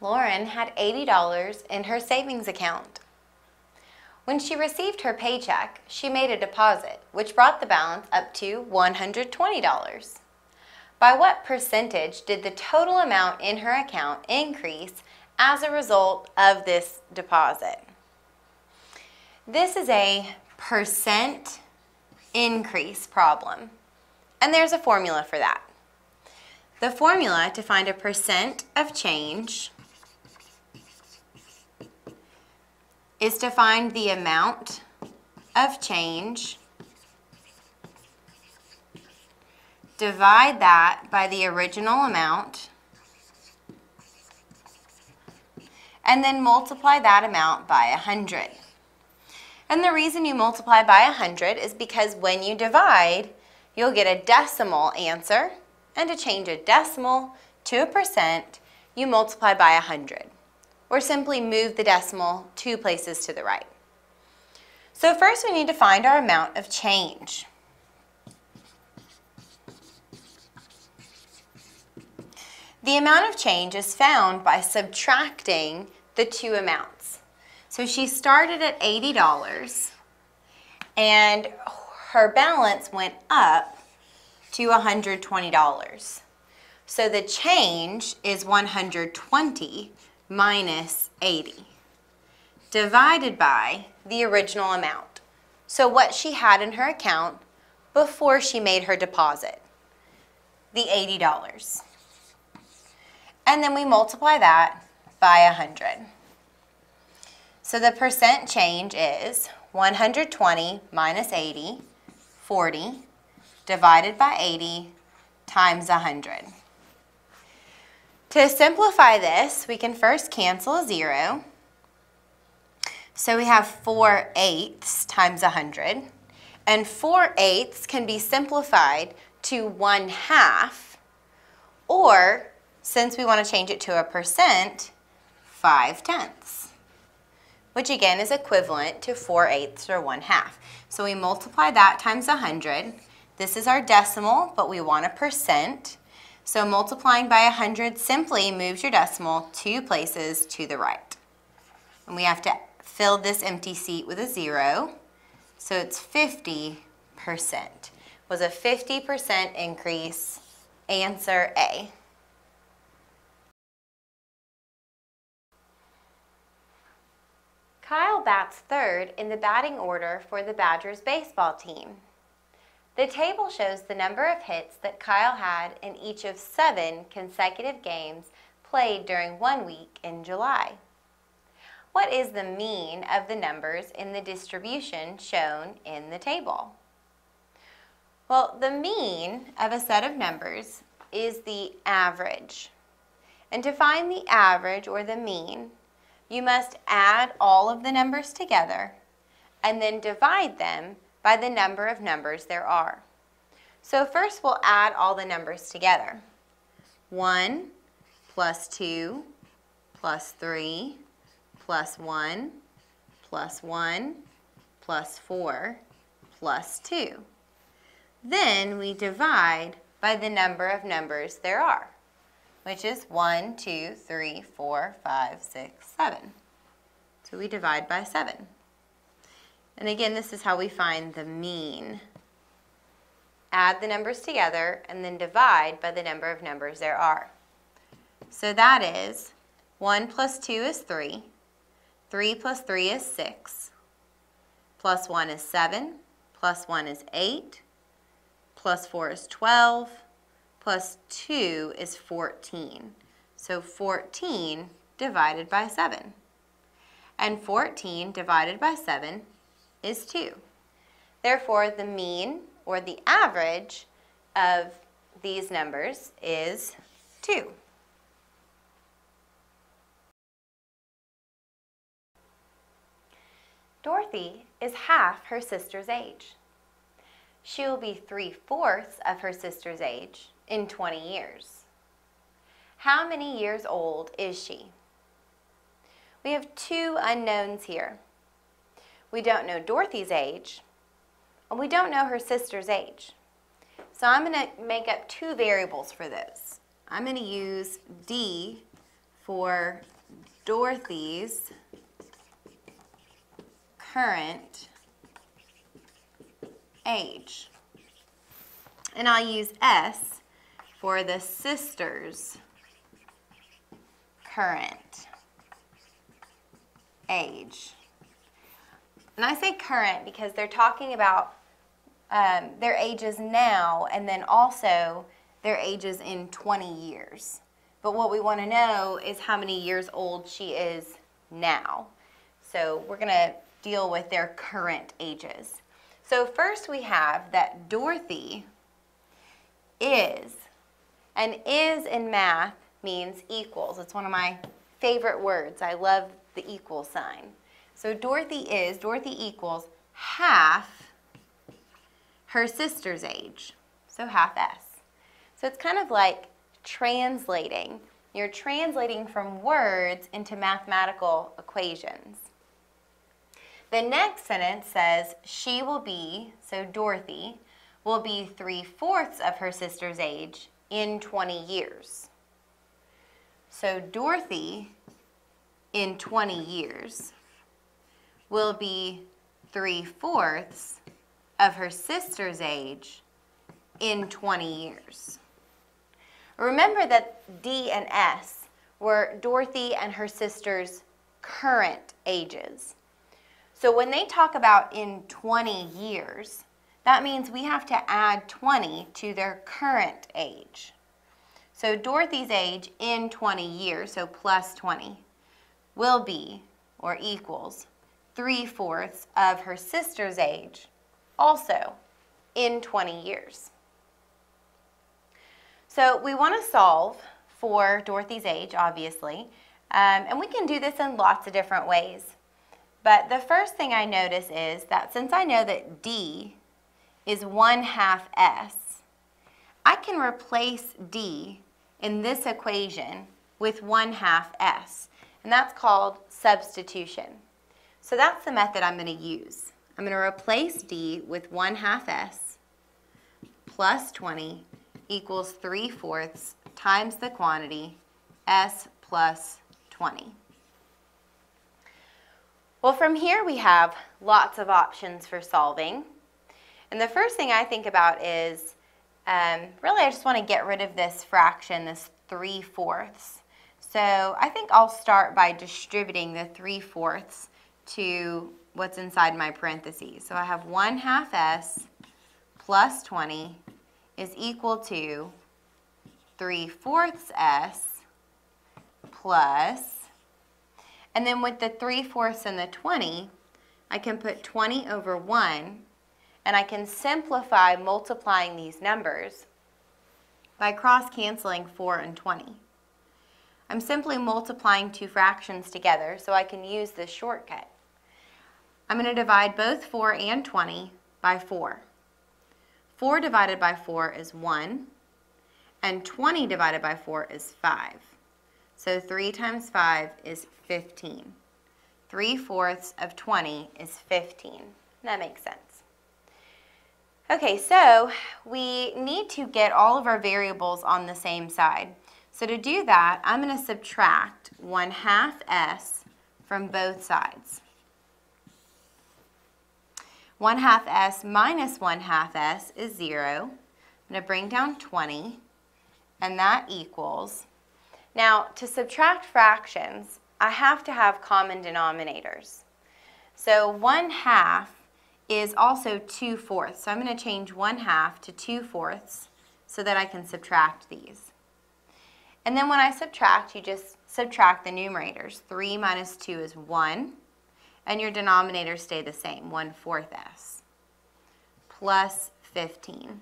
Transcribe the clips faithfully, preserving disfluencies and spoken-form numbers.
Lauren had eighty dollars in her savings account. When she received her paycheck, she made a deposit, which brought the balance up to one hundred twenty dollars. By what percentage did the total amount in her account increase as a result of this deposit? This is a percent increase problem, and there's a formula for that. The formula to find a percent of change is to find the amount of change, divide that by the original amount, and then multiply that amount by one hundred. And the reason you multiply by one hundred is because when you divide, you'll get a decimal answer, and to change a decimal to a percent, you multiply by one hundred. Or simply move the decimal two places to the right. So first we need to find our amount of change. The amount of change is found by subtracting the two amounts. So she started at eighty dollars and her balance went up to one hundred twenty dollars. So the change is one hundred twenty dollars minus eighty divided by the original amount. So what she had in her account before she made her deposit, the eighty dollars. And then we multiply that by one hundred. So the percent change is one hundred twenty minus eighty, forty, divided by eighty times one hundred. To simplify this, we can first cancel a zero. So we have four eighths times one hundred. And four eighths can be simplified to one half, or since we want to change it to a percent, five tenths, which again is equivalent to four eighths or one half. So we multiply that times one hundred. This is our decimal, but we want a percent. So multiplying by one hundred simply moves your decimal two places to the right. And we have to fill this empty seat with a zero. So it's fifty percent. It was a fifty percent increase. Answer A. Kyle bats third in the batting order for the Badgers baseball team. The table shows the number of hits that Kyle had in each of seven consecutive games played during one week in July. What is the mean of the numbers in the distribution shown in the table? Well, the mean of a set of numbers is the average. And to find the average or the mean, you must add all of the numbers together and then divide them by the number of numbers there are. So first we'll add all the numbers together. one plus two plus three plus one plus one plus four plus two. Then we divide by the number of numbers there are, which is one, two, three, four, five, six, seven. So we divide by seven. And again, this is how we find the mean. Add the numbers together and then divide by the number of numbers there are. So that is one plus two is three, three plus three is six, plus one is seven, plus one is eight, plus four is twelve, plus two is fourteen. So fourteen divided by seven. And fourteen divided by seven is two. Therefore, the mean or the average of these numbers is two. Dorothy is half her sister's age. She will be three-fourths of her sister's age in twenty years. How many years old is she? We have two unknowns here. We don't know Dorothy's age, and we don't know her sister's age. So I'm going to make up two variables for those. I'm going to use D for Dorothy's current age. And I'll use S for the sister's current age. And I say current because they're talking about um, their ages now and then also their ages in twenty years. But what we want to know is how many years old she is now. So we're going to deal with their current ages. So first we have that Dorothy is, and is in math means equals. It's one of my favorite words. I love the equal sign. So Dorothy is, Dorothy equals half her sister's age. So half S. So it's kind of like translating. You're translating from words into mathematical equations. The next sentence says she will be, so Dorothy, will be three-fourths of her sister's age in twenty years. So Dorothy in twenty years will be three-fourths of her sister's age in twenty years. Remember that D and S were Dorothy and her sister's current ages. So when they talk about in twenty years, that means we have to add twenty to their current age. So Dorothy's age in twenty years, so plus twenty, will be, or equals, three-fourths of her sister's age, also in twenty years. So we want to solve for Dorothy's age, obviously, um, and we can do this in lots of different ways. But the first thing I notice is that since I know that D is one-half S, I can replace D in this equation with one-half S, and that's called substitution. So that's the method I'm going to use. I'm going to replace D with one-half S plus twenty equals three-fourths times the quantity S plus twenty. Well, from here we have lots of options for solving. And the first thing I think about is, um, really I just want to get rid of this fraction, this three-fourths. So I think I'll start by distributing the three-fourths to what's inside my parentheses. So I have one-half S plus twenty is equal to three-fourths S plus, and then with the three-fourths and the twenty, I can put twenty over one, and I can simplify multiplying these numbers by cross-canceling four and twenty. I'm simply multiplying two fractions together, so I can use this shortcut. I'm going to divide both four and twenty by four. four divided by four is one, and twenty divided by four is five. So three times five is fifteen. three-fourths of twenty is fifteen. That makes sense. Okay, so we need to get all of our variables on the same side. So to do that, I'm going to subtract one-half S from both sides. one-half S minus one-half S is zero. I'm going to bring down twenty, and that equals... Now, to subtract fractions, I have to have common denominators. So one-half is also two-fourths. So I'm going to change one-half to two-fourths so that I can subtract these. And then when I subtract, you just subtract the numerators. three minus two is one, and your denominators stay the same, one-fourth S, plus fifteen.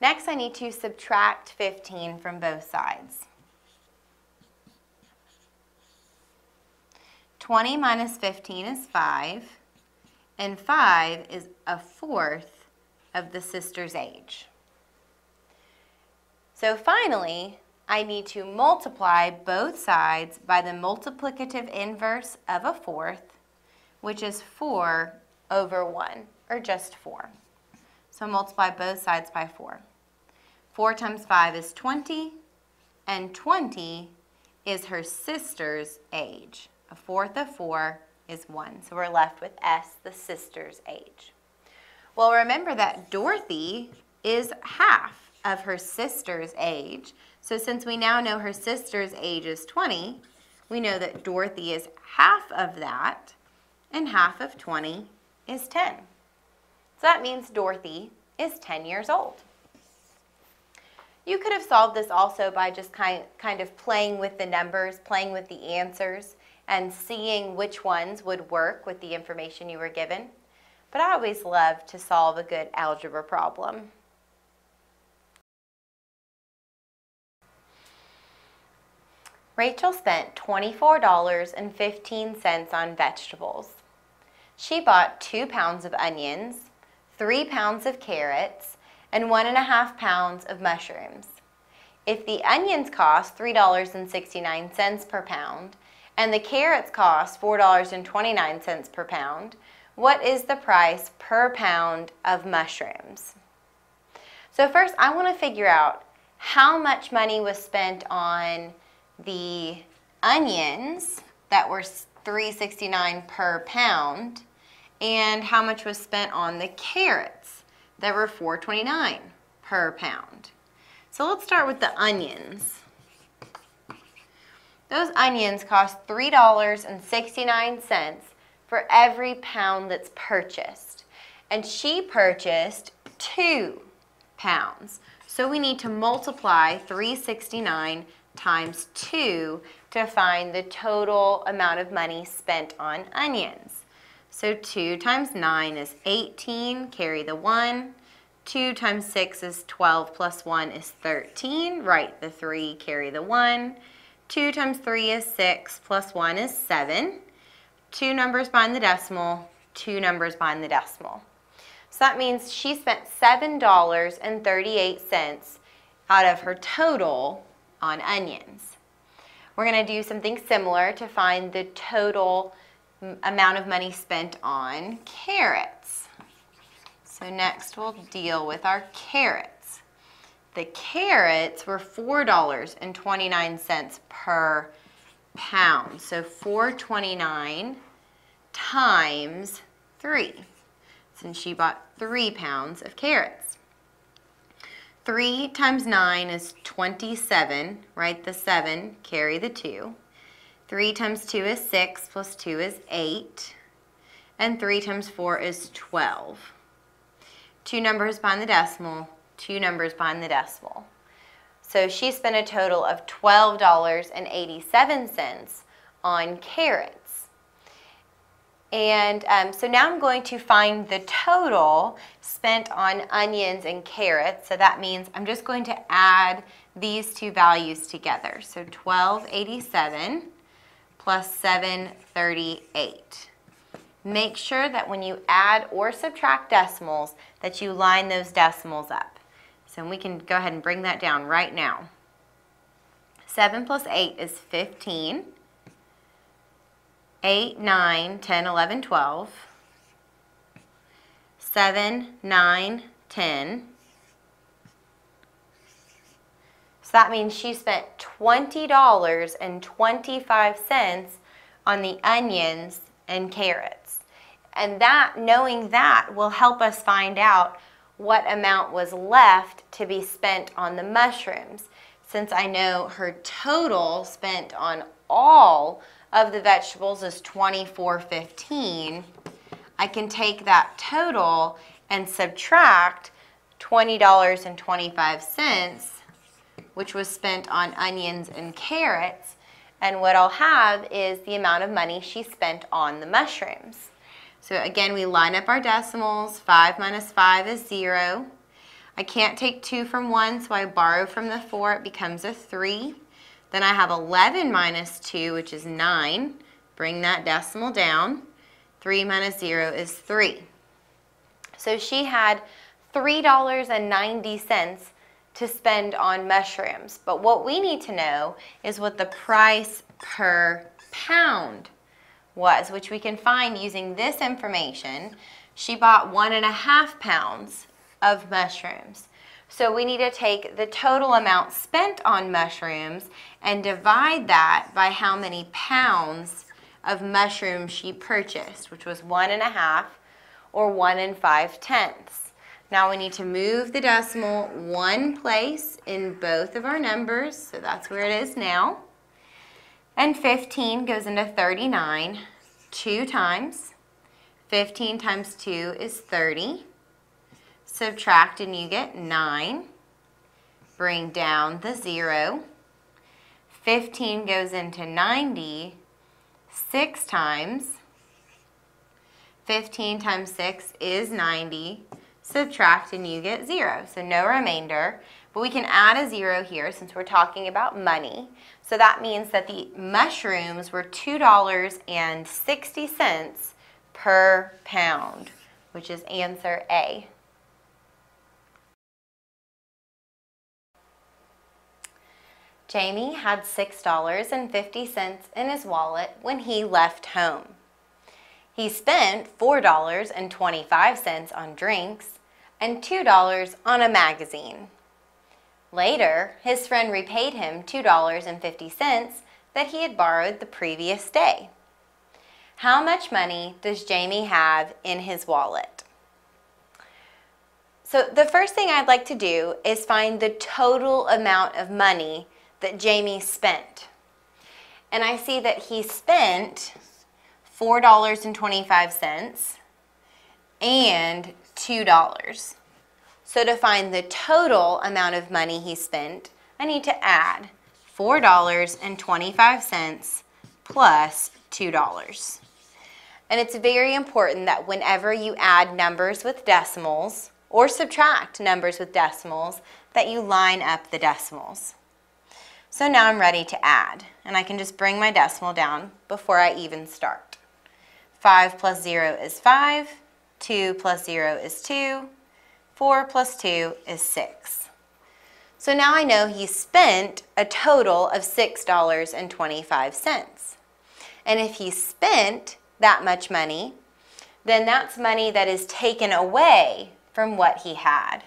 Next, I need to subtract fifteen from both sides. twenty minus fifteen is five, and five is a fourth of the sister's age. So finally, I need to multiply both sides by the multiplicative inverse of a fourth, which is four over one, or just four. So multiply both sides by four. four times five is twenty, and twenty is her sister's age. A fourth of four is one. So we're left with S, the sister's age. Well, remember that Dorothy is half of her sister's age. So since we now know her sister's age is twenty, we know that Dorothy is half of that, and half of twenty is ten. So that means Dorothy is ten years old. You could have solved this also by just kind of playing with the numbers, playing with the answers, and seeing which ones would work with the information you were given. But I always love to solve a good algebra problem. Rachel spent twenty-four dollars and fifteen cents on vegetables. She bought two pounds of onions, three pounds of carrots, and one and a half pounds of mushrooms. If the onions cost three dollars and sixty-nine cents per pound and the carrots cost four dollars and twenty-nine cents per pound, what is the price per pound of mushrooms? So first I want to figure out how much money was spent on the onions that were three dollars and sixty-nine cents per pound and how much was spent on the carrots that were four dollars and twenty-nine cents per pound. So let's start with the onions. Those onions cost three dollars and sixty-nine cents for every pound that's purchased, and she purchased two pounds. So we need to multiply three dollars and sixty-nine cents times two to find the total amount of money spent on onions. So two times nine is eighteen, carry the one. two times six is twelve, plus one is thirteen, write the three, carry the one. two times three is six, plus one is seven. Two numbers behind the decimal, two numbers behind the decimal. So that means she spent seven dollars and thirty-eight cents out of her total on onions. We're going to do something similar to find the total amount of money spent on carrots. So next we'll deal with our carrots. The carrots were four dollars and twenty-nine cents per pound. So four dollars and twenty-nine cents times three, since she bought three pounds of carrots. three times nine is twenty-seven, write the seven, carry the two. three times two is six, plus two is eight, and three times four is twelve. Two numbers behind the decimal, two numbers behind the decimal. So she spent a total of twelve dollars and eighty-seven cents on carrots. And um, so now I'm going to find the total spent on onions and carrots. So that means I'm just going to add these two values together. So twelve dollars and eighty-seven cents plus seven dollars and thirty-eight cents. Make sure that when you add or subtract decimals that you line those decimals up. So we can go ahead and bring that down right now. seven plus eight is fifteen. eight, nine, ten, eleven, twelve, seven, nine, ten. So that means she spent twenty dollars and twenty-five cents on the onions and carrots. And that, knowing that, will help us find out what amount was left to be spent on the mushrooms, since I know her total spent on all of the vegetables is twenty-four dollars and fifteen cents, I can take that total and subtract twenty dollars and twenty-five cents, which was spent on onions and carrots, and what I'll have is the amount of money she spent on the mushrooms. So again, we line up our decimals. five minus five is zero. I can't take two from one, so I borrow from the four. It becomes a three. Then I have eleven minus two, which is nine. Bring that decimal down. three minus zero is three. So she had three dollars and ninety cents to spend on mushrooms. But what we need to know is what the price per pound was, which we can find using this information. She bought one and a half pounds of mushrooms. So we need to take the total amount spent on mushrooms and divide that by how many pounds of mushrooms she purchased, which was one and a half or one and five tenths. Now we need to move the decimal one place in both of our numbers, so that's where it is now. And fifteen goes into thirty-nine two times. fifteen times two is thirty. Subtract and you get nine. Bring down the zero. fifteen goes into ninety six times. fifteen times six is ninety. Subtract and you get zero, so no remainder. But we can add a zero here since we're talking about money. So that means that the mushrooms were two dollars and sixty cents per pound, which is answer A. Jamie had six dollars and fifty cents in his wallet when he left home. He spent four dollars and twenty-five cents on drinks and two dollars on a magazine. Later, his friend repaid him two dollars and fifty cents that he had borrowed the previous day. How much money does Jamie have in his wallet? So the first thing I'd like to do is find the total amount of money that Jamie spent. And I see that he spent four dollars and twenty-five cents and two dollars. So to find the total amount of money he spent, I need to add four dollars and twenty-five cents plus two dollars. And it's very important that whenever you add numbers with decimals or subtract numbers with decimals, that you line up the decimals. So now I'm ready to add, and I can just bring my decimal down before I even start. five plus zero is five, two plus zero is two, four plus two is six. So now I know he spent a total of six dollars and twenty-five cents. And if he spent that much money, then that's money that is taken away from what he had.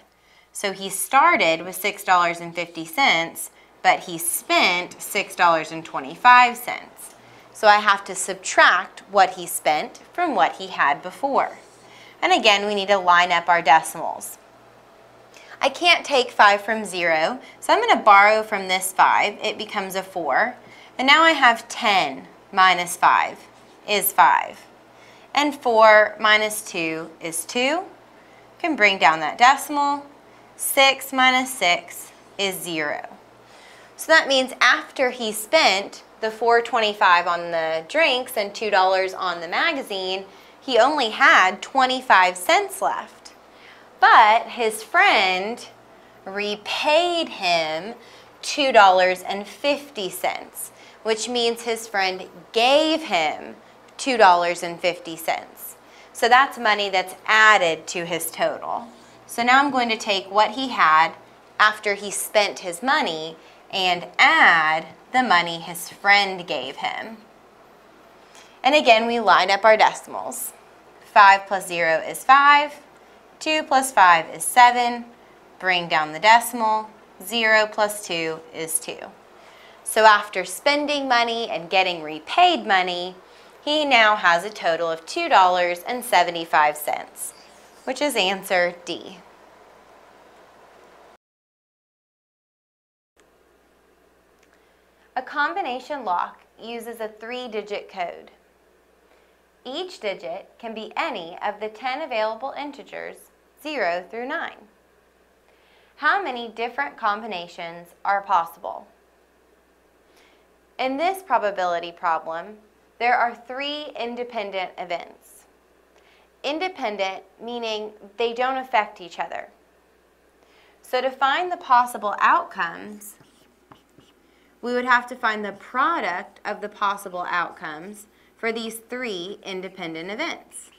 So he started with six dollars and fifty cents, but he spent six dollars and twenty-five cents. So I have to subtract what he spent from what he had before. And again, we need to line up our decimals. I can't take five from zero, so I'm going to borrow from this five. It becomes a four. And now I have ten minus five is five. And four minus two is two. You can bring down that decimal. six minus six is zero. So that means after he spent the four dollars and twenty-five cents on the drinks and two dollars on the magazine, he only had twenty-five cents left. But his friend repaid him two dollars and fifty cents, which means his friend gave him two dollars and fifty cents. So that's money that's added to his total. So now I'm going to take what he had after he spent his money and add the money his friend gave him. And again, we line up our decimals. five plus zero is five, two plus five is seven, bring down the decimal, zero plus two is two. So after spending money and getting repaid money, he now has a total of two dollars and seventy-five cents, which is answer D. A combination lock uses a three-digit code. Each digit can be any of the ten available integers, zero through nine. How many different combinations are possible? In this probability problem, there are three independent events. Independent meaning they don't affect each other. So to find the possible outcomes, we would have to find the product of the possible outcomes for these three independent events.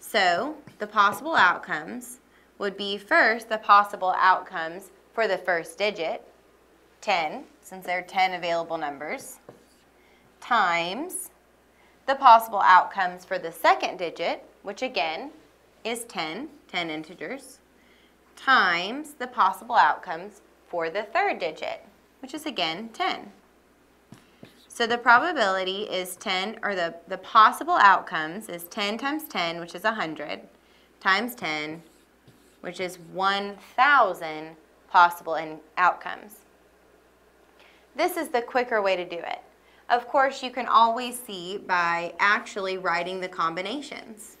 So the possible outcomes would be first the possible outcomes for the first digit, ten, since there are ten available numbers, times the possible outcomes for the second digit, which again is ten, ten integers, times the possible outcomes for the third digit, which is again ten. So the probability is ten, or the, the possible outcomes is ten times ten, which is one hundred, times ten, which is one thousand possible in outcomes. This is the quicker way to do it. Of course, you can always see by actually writing the combinations.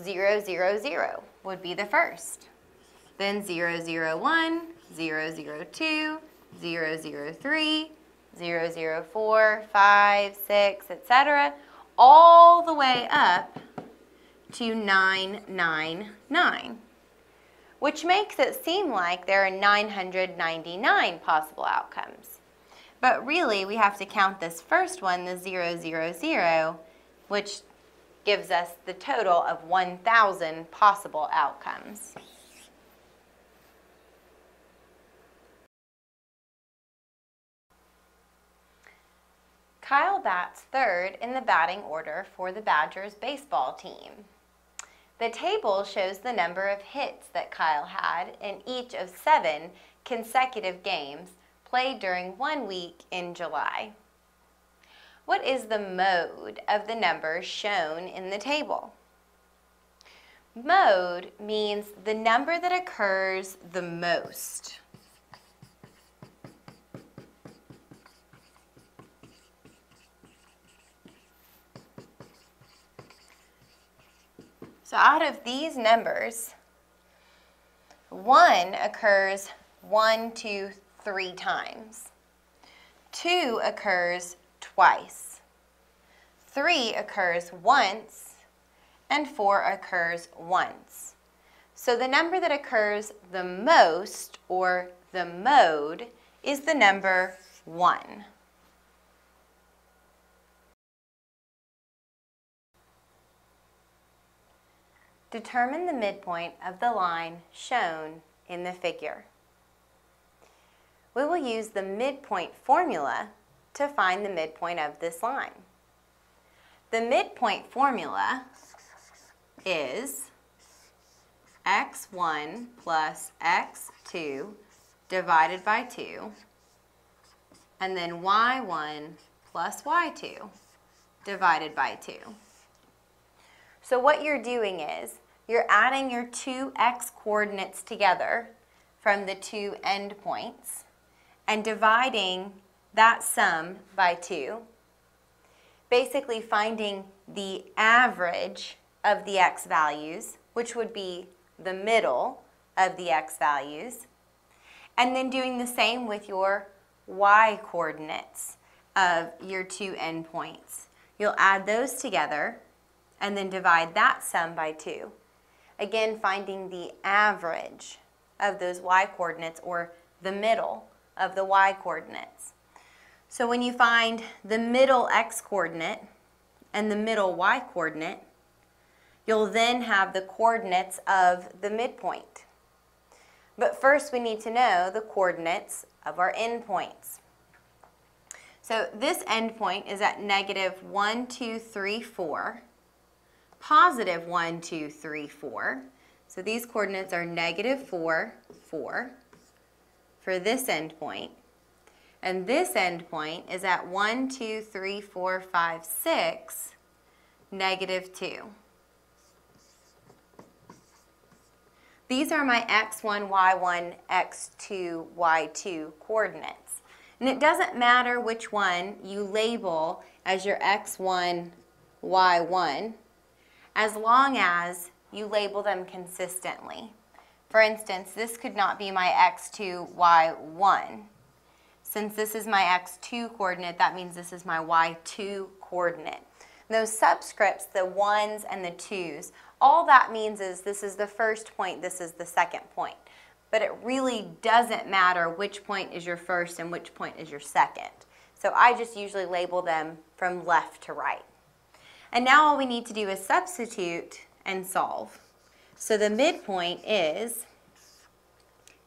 zero, zero, zero would be the first. Then zero, zero, one, zero, zero, two, zero, zero, three, zero, zero, four, five, six, et cetera, all the way up to nine hundred ninety-nine, which makes it seem like there are nine hundred ninety-nine possible outcomes. But really, we have to count this first one, the zero, zero, zero, which gives us the total of one thousand possible outcomes. Kyle bats third in the batting order for the Badgers baseball team. The table shows the number of hits that Kyle had in each of seven consecutive games played during one week in July. What is the mode of the numbers shown in the table? Mode means the number that occurs the most. So out of these numbers, one occurs one, two, three times. Two occurs twice. Three occurs once, and four occurs once. So the number that occurs the most, or the mode, is the number one. Determine the midpoint of the line shown in the figure. We will use the midpoint formula to find the midpoint of this line. The midpoint formula is x one plus x two divided by two, and then y one plus y two divided by two. So what you're doing is, you're adding your two x-coordinates together from the two endpoints and dividing that sum by two, basically finding the average of the x values, which would be the middle of the x values, and then doing the same with your y-coordinates of your two endpoints. You'll add those together and then divide that sum by two. Again, finding the average of those y-coordinates, or the middle of the y-coordinates. So when you find the middle x-coordinate and the middle y-coordinate, you'll then have the coordinates of the midpoint. But first we need to know the coordinates of our endpoints. So this endpoint is at negative one, two, three, four. Positive one, two, three, four. So these coordinates are negative four, four for this endpoint. And this endpoint is at one, two, three, four, five, six, negative two. These are my x one, y one, x two, y two coordinates. And it doesn't matter which one you label as your x one, y one, as long as you label them consistently. For instance, this could not be my x two, y one. Since this is my x two coordinate, that means this is my y two coordinate. And those subscripts, the ones and the twos, all that means is this is the first point, this is the second point. But it really doesn't matter which point is your first and which point is your second. So I just usually label them from left to right. And now all we need to do is substitute and solve. So the midpoint is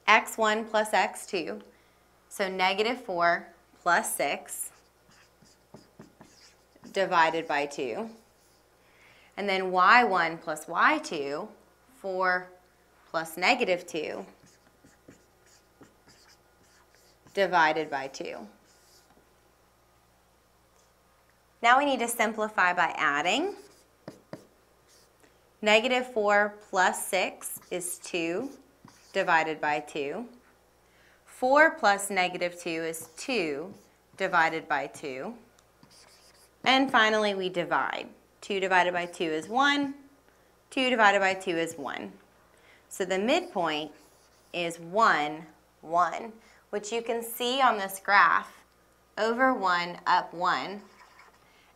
x one plus x two, so negative four plus six divided by two. And then y one plus y two, four plus negative two divided by two. Now we need to simplify by adding. Negative four plus six is two divided by two. four plus negative two is two divided by two. And finally, we divide. two divided by two is one. two divided by two is one. So the midpoint is one, one, which you can see on this graph, over one, up one.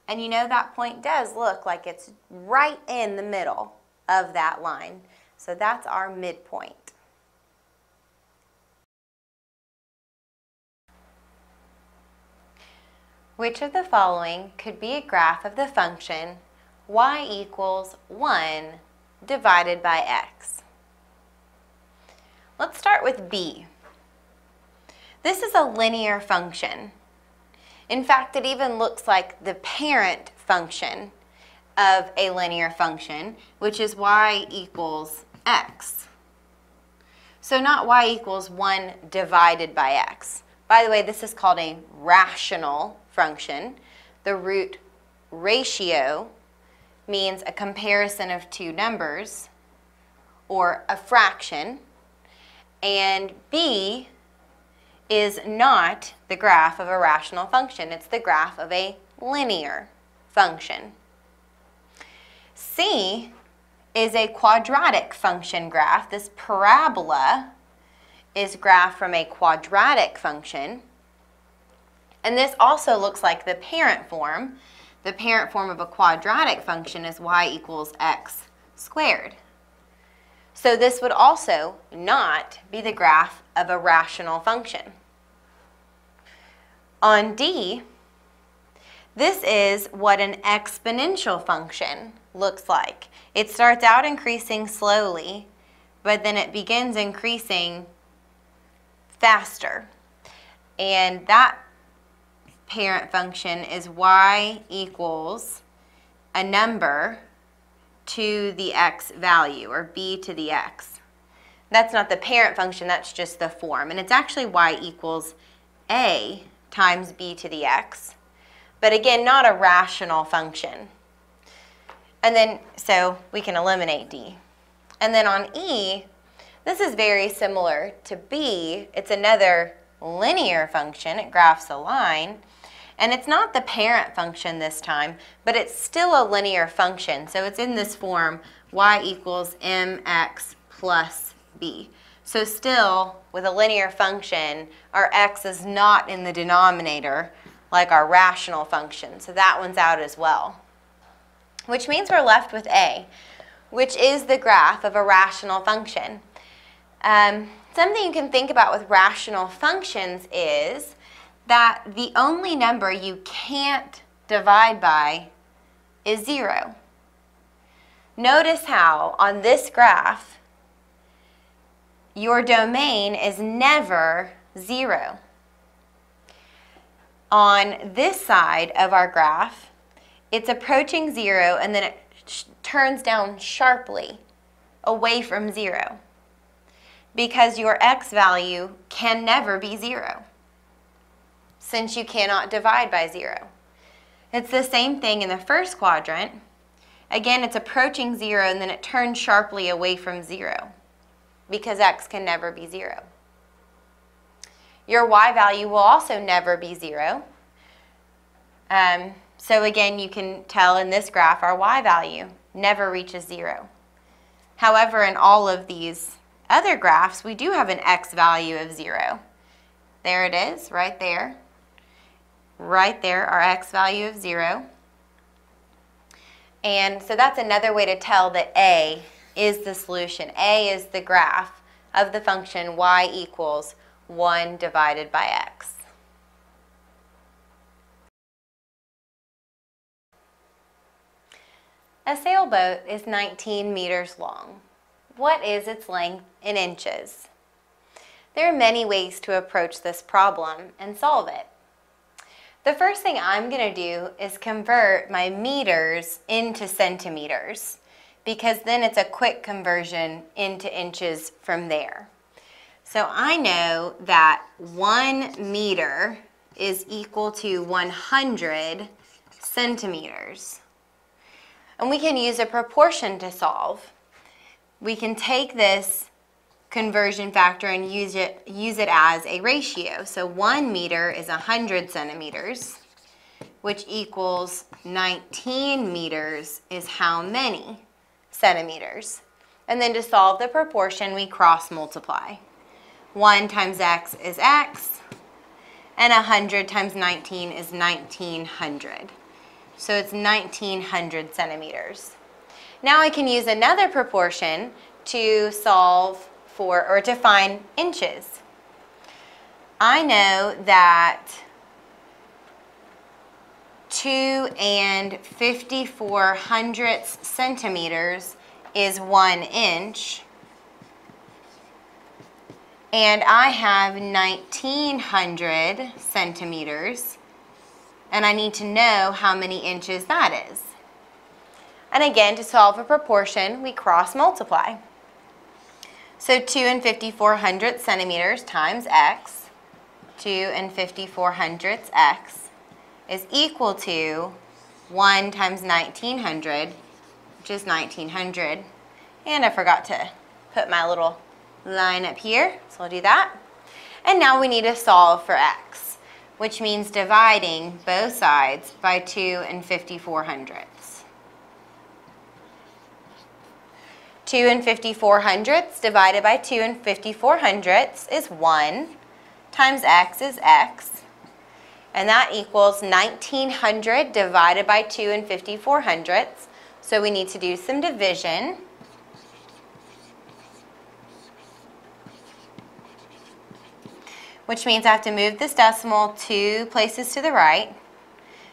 And you know that point does look like it's right in the middle of that line. So that's our midpoint. Which of the following could be a graph of the function y equals one divided by x? Let's start with b. This is a linear function. In fact, it even looks like the parent function of a linear function, which is y equals x. So not y equals one divided by x. By the way, this is called a rational function. The root ratio means a comparison of two numbers or a fraction, and b is not the graph of a rational function. It's the graph of a linear function. C is a quadratic function graph. This parabola is graph from a quadratic function, and this also looks like the parent form. The parent form of a quadratic function is y equals x squared. So this would also not be the graph of a rational function. On D, this is what an exponential function looks like. It starts out increasing slowly, but then it begins increasing faster. And that parent function is y equals a number to the x value, or b to the x. That's not the parent function, that's just the form. And it's actually y equals a times b to the x. But again, not a rational function. And then, so we can eliminate d. And then on E, this is very similar to b. It's another linear function. It graphs a line. And it's not the parent function this time, but it's still a linear function. So it's in this form, y equals mx plus b. So still, with a linear function, our x is not in the denominator like our rational function. So that one's out as well. Which means we're left with a, which is the graph of a rational function. Um, something you can think about with rational functions is that the only number you can't divide by is zero. Notice how on this graph your domain is never zero. On this side of our graph, it's approaching zero, and then it sh- turns down sharply away from zero, because your x value can never be zero, since you cannot divide by zero. It's the same thing in the first quadrant. Again, it's approaching zero, and then it turns sharply away from zero because x can never be zero. Your y value will also never be zero. Um, so again, you can tell in this graph our y value never reaches zero. However, in all of these other graphs, we do have an x value of zero. There it is, right there. Right there, our x value of zero. And so that's another way to tell that a is the solution. A is the graph of the function y equals one divided by x. A sailboat is nineteen meters long. What is its length in inches? There are many ways to approach this problem and solve it. The first thing I'm going to do is convert my meters into centimeters, because then it's a quick conversion into inches from there. So I know that one meter is equal to one hundred centimeters. And we can use a proportion to solve. We can take this conversion factor and use it, use it as a ratio. So one meter is one hundred centimeters, which equals nineteen meters is how many centimeters? And then to solve the proportion, we cross multiply. one times x is x, and one hundred times nineteen is nineteen hundred. So it's nineteen hundred centimeters. Now I can use another proportion to solve for, or to find inches. I know that two and fifty-four hundredths centimeters is one inch. And I have nineteen hundred centimeters, and I need to know how many inches that is. And again, to solve a proportion, we cross multiply. So two and fifty-four hundredths centimeters times x, two and fifty-four hundredths x, is equal to one times nineteen hundred, which is nineteen hundred. And I forgot to put my little line up here, so I'll do that. And now we need to solve for x, which means dividing both sides by two and fifty-four hundredths. two and fifty-four hundredths divided by two and fifty-four hundredths is one, times x is x, and that equals nineteen hundred divided by two and fifty-four hundredths. So we need to do some division. Which means I have to move this decimal two places to the right.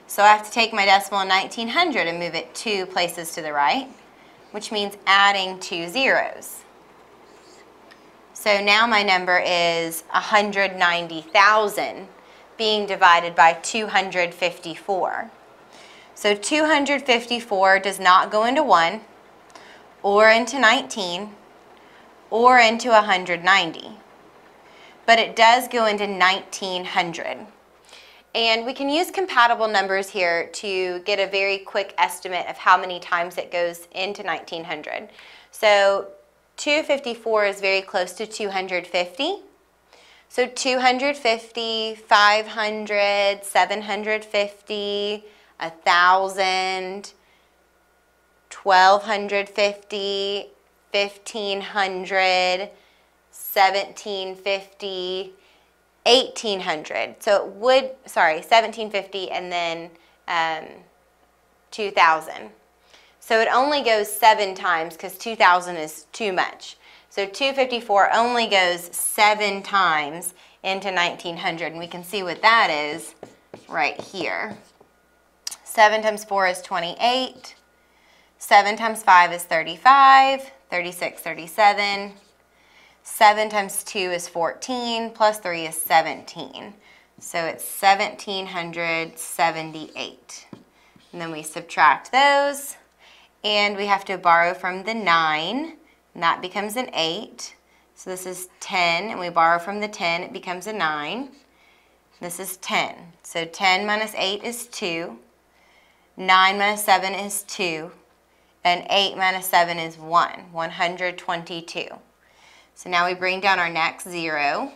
So I have to take my decimal nineteen hundred and move it two places to the right, which means adding two zeros. So now my number is one hundred ninety thousand being divided by two hundred fifty-four. So two hundred fifty-four does not go into one, or into nineteen, or into one hundred ninety. But it does go into nineteen hundred. And we can use compatible numbers here to get a very quick estimate of how many times it goes into nineteen hundred. So two hundred fifty-four is very close to two hundred fifty. So two hundred fifty, five hundred, seven hundred fifty, one thousand, one thousand two hundred fifty, one thousand five hundred, seventeen fifty, eighteen hundred. So it would, sorry, seventeen fifty and then um, two thousand. So it only goes seven times because two thousand is too much. So two hundred fifty-four only goes seven times into nineteen hundred. And we can see what that is right here. seven times four is twenty-eight. seven times five is thirty-five. thirty-six, thirty-seven. seven times two is fourteen, plus three is seventeen. So it's one thousand seven hundred seventy-eight. And then we subtract those, and we have to borrow from the nine, and that becomes an eight. So this is ten, and we borrow from the ten, it becomes a nine. This is ten. So ten minus eight is two, nine minus seven is two, and eight minus seven is one, one hundred twenty-two. So now we bring down our next zero.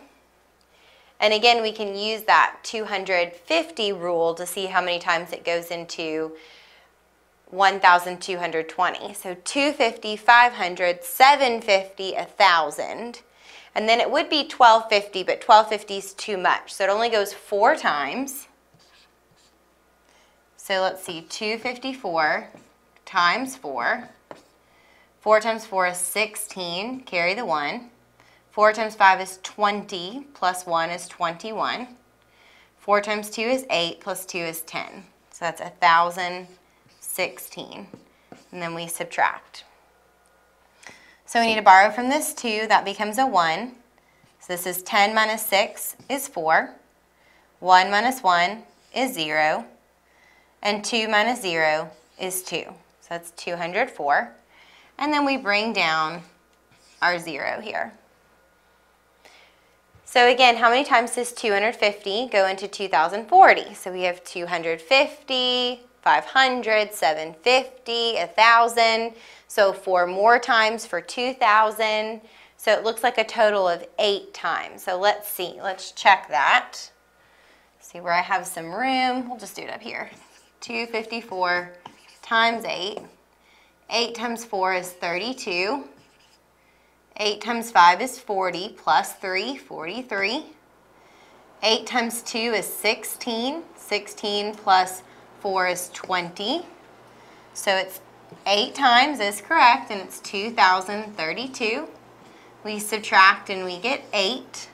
And again, we can use that two hundred fifty rule to see how many times it goes into one thousand two hundred twenty. So two hundred fifty, five hundred, seven hundred fifty, one thousand. And then it would be twelve fifty, but twelve fifty is too much. So it only goes four times. So let's see, two hundred fifty-four times four. four times four is sixteen, carry the one. four times five is twenty, plus one is twenty-one. four times two is eight, plus two is ten. So that's one thousand sixteen. And then we subtract. So we need to borrow from this two, that becomes a one. So this is ten minus six is four. one minus one is zero. And two minus zero is two. So that's two hundred four. and then we bring down our zero here. So again, how many times does two hundred fifty go into two thousand forty? So we have two hundred fifty, five hundred, seven hundred fifty, one thousand. So four more times for two thousand. So it looks like a total of eight times. So let's see, let's check that. See where I have some room. We'll just do it up here. two hundred fifty-four times eight. eight times four is thirty-two. eight times five is forty, plus three, forty-three. eight times two is sixteen. sixteen plus four is twenty. So it's eight times is correct, and it's two thousand thirty-two. We subtract and we get eight.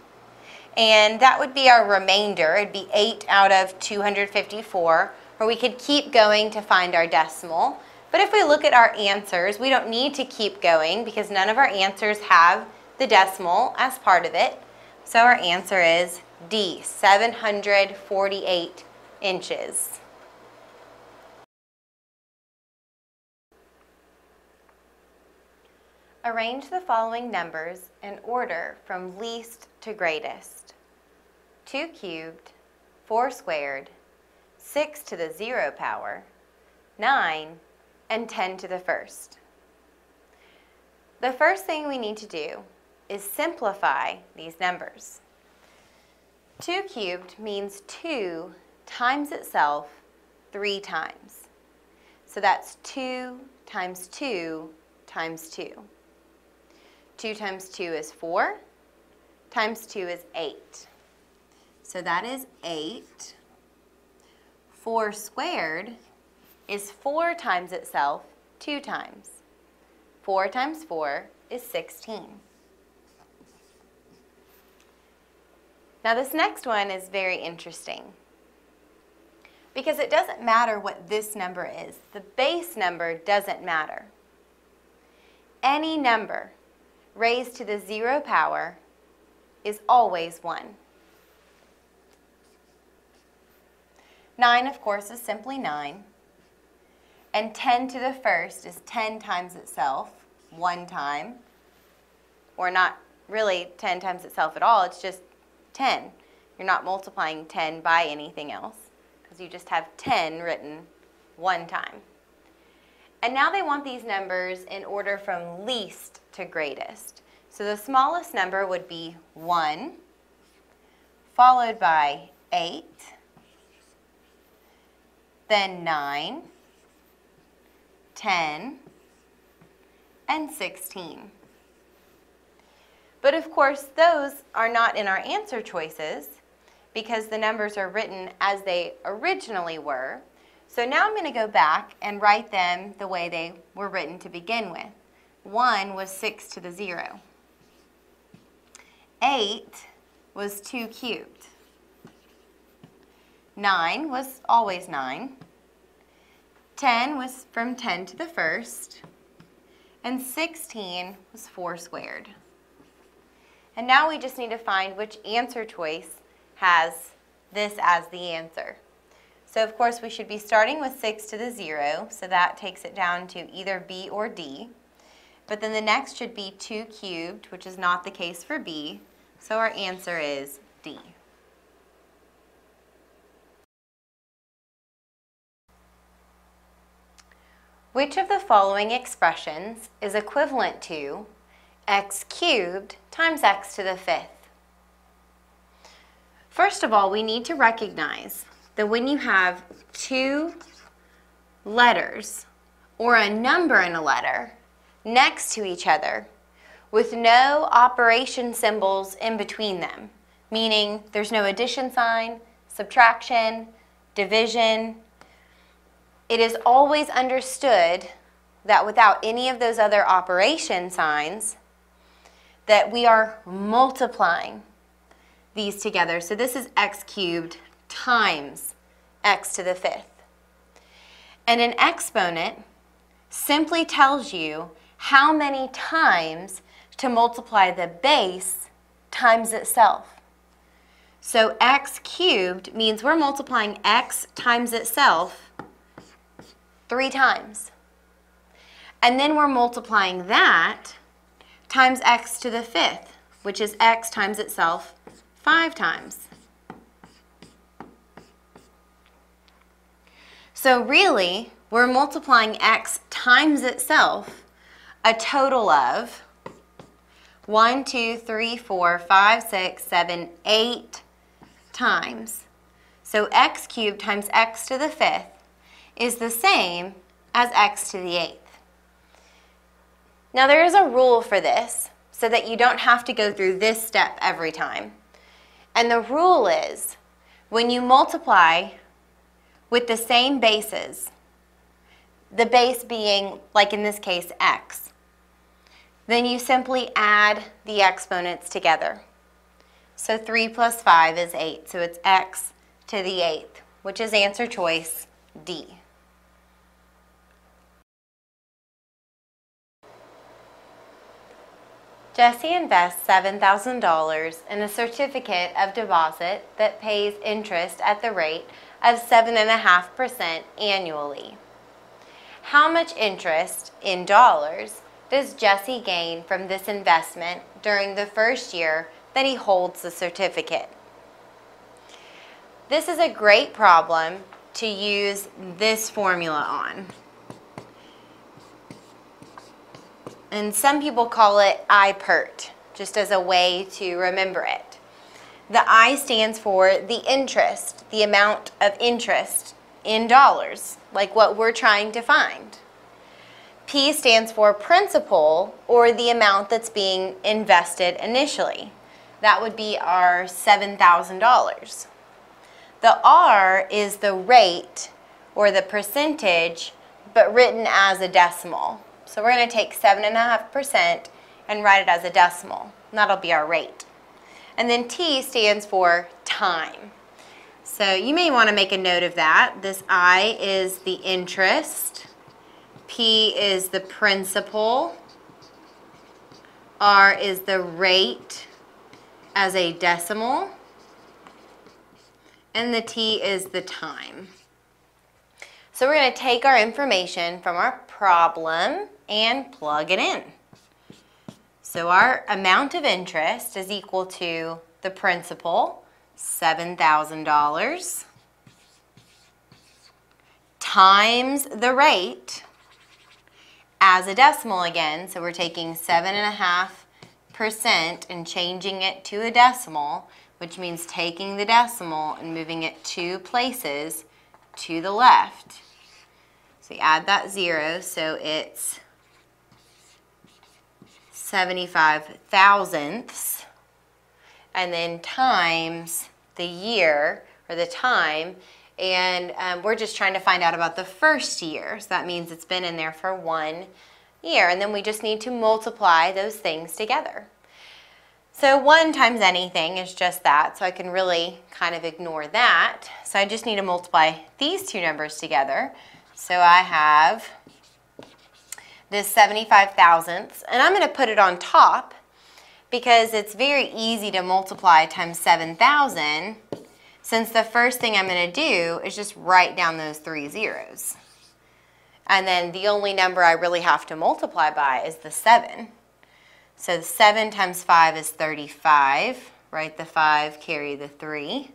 And that would be our remainder. It'd be eight out of two hundred fifty-four, or we could keep going to find our decimal. But if we look at our answers, we don't need to keep going because none of our answers have the decimal as part of it. So our answer is D, seven hundred forty-eight inches. Arrange the following numbers in order from least to greatest. two cubed, four squared, six to the zero power, nine, and ten to the first. The first thing we need to do is simplify these numbers. two cubed means two times itself three times. So that's two times two times two. two times two is four, times two is eight. So that is eight. four squared is four times itself two times. four times four is sixteen. Now this next one is very interesting because it doesn't matter what this number is. The base number doesn't matter. Any number raised to the zero power is always one. nine, of course, is simply nine. And ten to the first is ten times itself, one time, or not really ten times itself at all, it's just ten. You're not multiplying ten by anything else because you just have ten written one time. And now they want these numbers in order from least to greatest. So the smallest number would be one, followed by eight, then nine, ten, and sixteen. But of course those are not in our answer choices because the numbers are written as they originally were. So now I'm going to go back and write them the way they were written to begin with. one was six to the zero. eight was two cubed. nine was always nine. ten was from ten to the first, and sixteen was four squared. And now we just need to find which answer choice has this as the answer. So of course we should be starting with six to the zero, so that takes it down to either B or D. But then the next should be two cubed, which is not the case for B, so our answer is D. Which of the following expressions is equivalent to x cubed times x to the fifth? First of all, we need to recognize that when you have two letters or a number and a letter next to each other with no operation symbols in between them, meaning there's no addition sign, subtraction, division, it is always understood that without any of those other operation signs that we are multiplying these together. So this is x cubed times x to the fifth. And an exponent simply tells you how many times to multiply the base times itself. So x cubed means we're multiplying x times itself three times. And then we're multiplying that times x to the fifth, which is x times itself five times. So really, we're multiplying x times itself a total of one, two, three, four, five, six, seven, eight times. So x cubed times x to the fifth is the same as x to the eighth. Now there is a rule for this so that you don't have to go through this step every time. And the rule is when you multiply with the same bases, the base being, like in this case, x, then you simply add the exponents together. So three plus five is eight, so it's x to the eighth, which is answer choice D. Jesse invests seven thousand dollars in a certificate of deposit that pays interest at the rate of seven point five percent annually. How much interest, in dollars, does Jesse gain from this investment during the first year that he holds the certificate? This is a great problem to use this formula on. And some people call it I P E R T, just as a way to remember it. The I stands for the interest, the amount of interest in dollars, like what we're trying to find. P stands for principal, or the amount that's being invested initially. That would be our seven thousand dollars. The R is the rate, or the percentage, but written as a decimal. So we're going to take seven point five percent and write it as a decimal. And that'll be our rate. And then T stands for time. So you may want to make a note of that. This I is the interest, P is the principal, R is the rate as a decimal, and the T is the time. So we're going to take our information from our problem and plug it in. So our amount of interest is equal to the principal, seven thousand dollars, times the rate as a decimal again. So we're taking seven point five percent and changing it to a decimal, which means taking the decimal and moving it two places to the left. So we add that zero, so it's seventy-five thousandths, and then times the year, or the time, and um, we're just trying to find out about the first year, so that means it's been in there for one year, and then we just need to multiply those things together. So one times anything is just that, so I can really kind of ignore that. So I just need to multiply these two numbers together. So I have this seventy-five thousandths, and I'm going to put it on top because it's very easy to multiply times seven thousand, since the first thing I'm going to do is just write down those three zeros. And then the only number I really have to multiply by is the seven. So seven times five is thirty-five, right? The five, carry the three.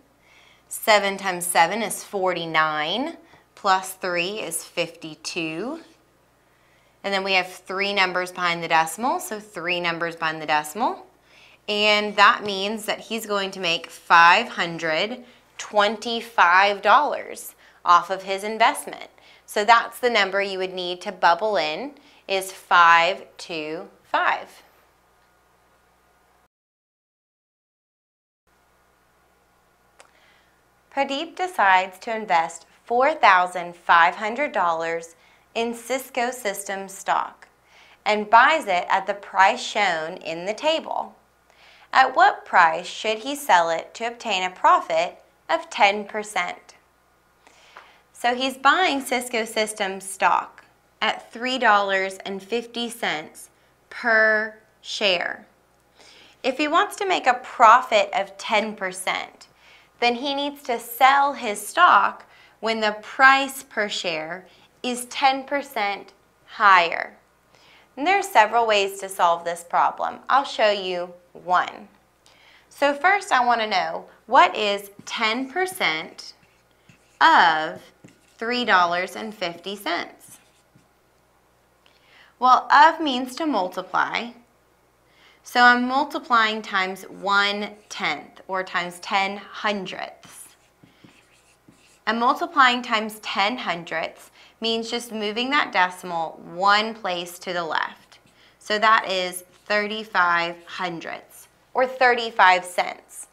seven times seven is forty-nine, plus three is fifty-two. And then we have three numbers behind the decimal, so three numbers behind the decimal. And that means that he's going to make five hundred twenty-five dollars off of his investment. So that's the number you would need to bubble in, is five two five. Pradeep decides to invest four thousand five hundred dollars in Cisco Systems stock and buys it at the price shown in the table. At what price should he sell it to obtain a profit of ten percent? So he's buying Cisco Systems stock at three dollars and fifty cents per share. If he wants to make a profit of ten percent, then he needs to sell his stock when the price per share is ten percent higher. And there are several ways to solve this problem. I'll show you one. So first I want to know, what is ten percent of three dollars and fifty cents? Well, of means to multiply, so I'm multiplying times one tenth, or times ten hundredths. And multiplying times ten hundredths means just moving that decimal one place to the left. So that is thirty-five hundredths, or thirty-five cents.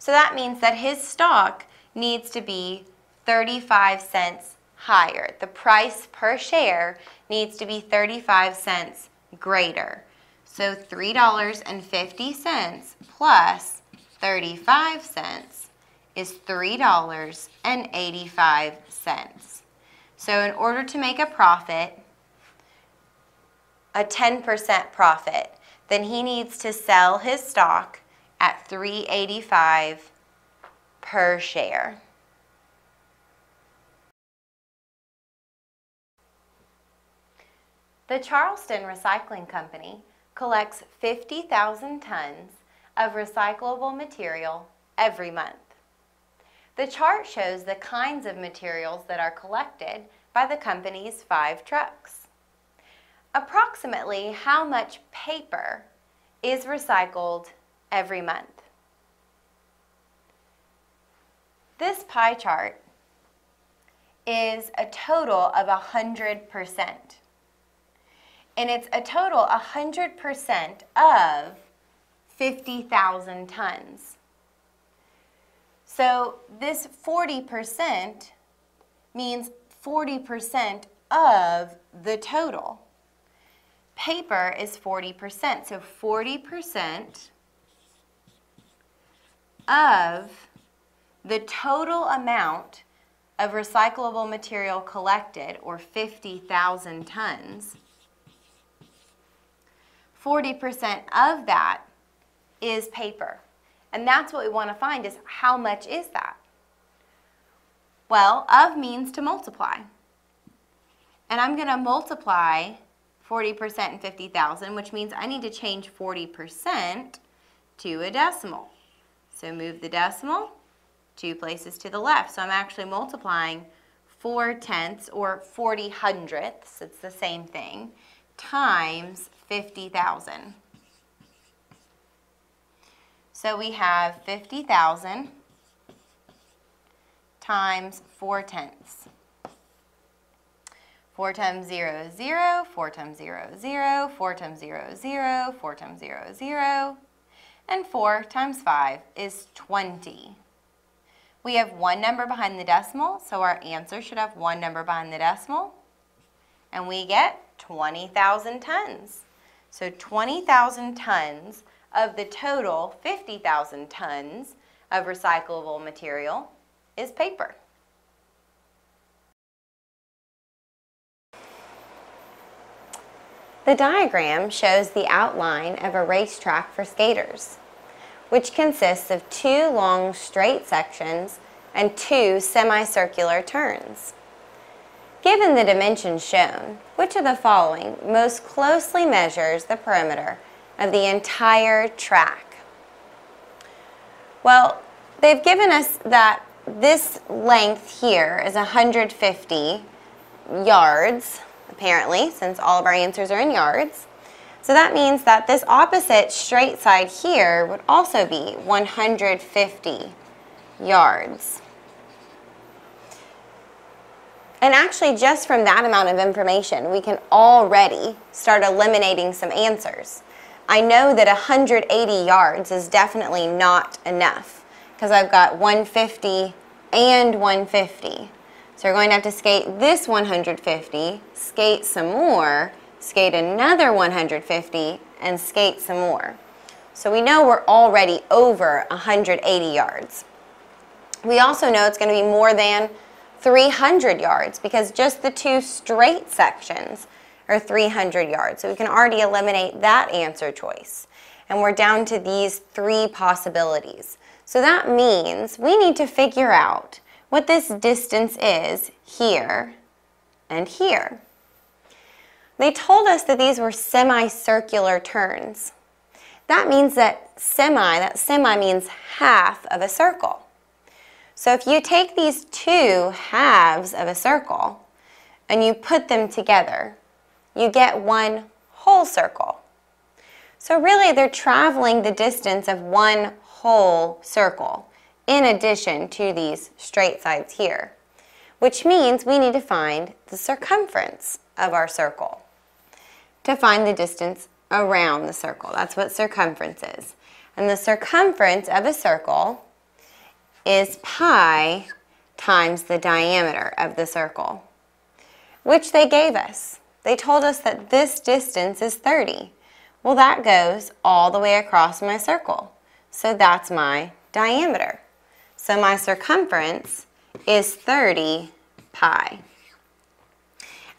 So that means that his stock needs to be thirty-five cents higher. The price per share needs to be thirty-five cents greater. So three dollars and fifty cents plus thirty-five cents is three dollars and eighty-five cents. So in order to make a profit, a ten percent profit, then he needs to sell his stock at three dollars and eighty-five cents per share. The Charleston Recycling Company collects fifty thousand tons of recyclable material every month. The chart shows the kinds of materials that are collected by the company's five trucks. Approximately how much paper is recycled every month? This pie chart is a total of one hundred percent. And it's a total one hundred percent of fifty thousand tons. So this forty percent means forty percent of the total. Paper is forty percent, so forty percent of the total amount of recyclable material collected, or fifty thousand tons. forty percent of that is paper. And that's what we want to find, is how much is that? Well, of means to multiply. And I'm going to multiply forty percent and fifty thousand, which means I need to change forty percent to a decimal. So move the decimal two places to the left. So I'm actually multiplying four tenths, or forty hundredths, it's the same thing, times fifty thousand. So we have fifty thousand times four tenths. four times zero is zero, four times zero is zero, four times zero is zero, four times zero is zero, and four times five is twenty. We have one number behind the decimal, so our answer should have one number behind the decimal, and we get twenty thousand tons. So twenty thousand tons of the total fifty thousand tons of recyclable material is paper. The diagram shows the outline of a racetrack for skaters, which consists of two long straight sections and two semicircular turns. Given the dimensions shown, which of the following most closely measures the perimeter of the entire track? Well, they've given us that this length here is one hundred fifty yards, apparently, since all of our answers are in yards. So that means that this opposite straight side here would also be one hundred fifty yards. And actually, just from that amount of information, we can already start eliminating some answers. I know that one hundred eighty yards is definitely not enough, because I've got one hundred fifty and one hundred fifty. So we're going to have to skate this one hundred fifty, skate some more, skate another one hundred fifty, and skate some more. So we know we're already over one hundred eighty yards. We also know it's going to be more than three hundred yards, because just the two straight sections are three hundred yards. So we can already eliminate that answer choice. And we're down to these three possibilities. So that means we need to figure out what this distance is here and here. They told us that these were semicircular turns. That means that semi, that semi means half of a circle. So if you take these two halves of a circle and you put them together, you get one whole circle. So really they're traveling the distance of one whole circle in addition to these straight sides here, which means we need to find the circumference of our circle to find the distance around the circle. That's what circumference is. And the circumference of a circle is pi times the diameter of the circle, which they gave us. They told us that this distance is thirty. Well, that goes all the way across my circle. So that's my diameter. So my circumference is thirty pi.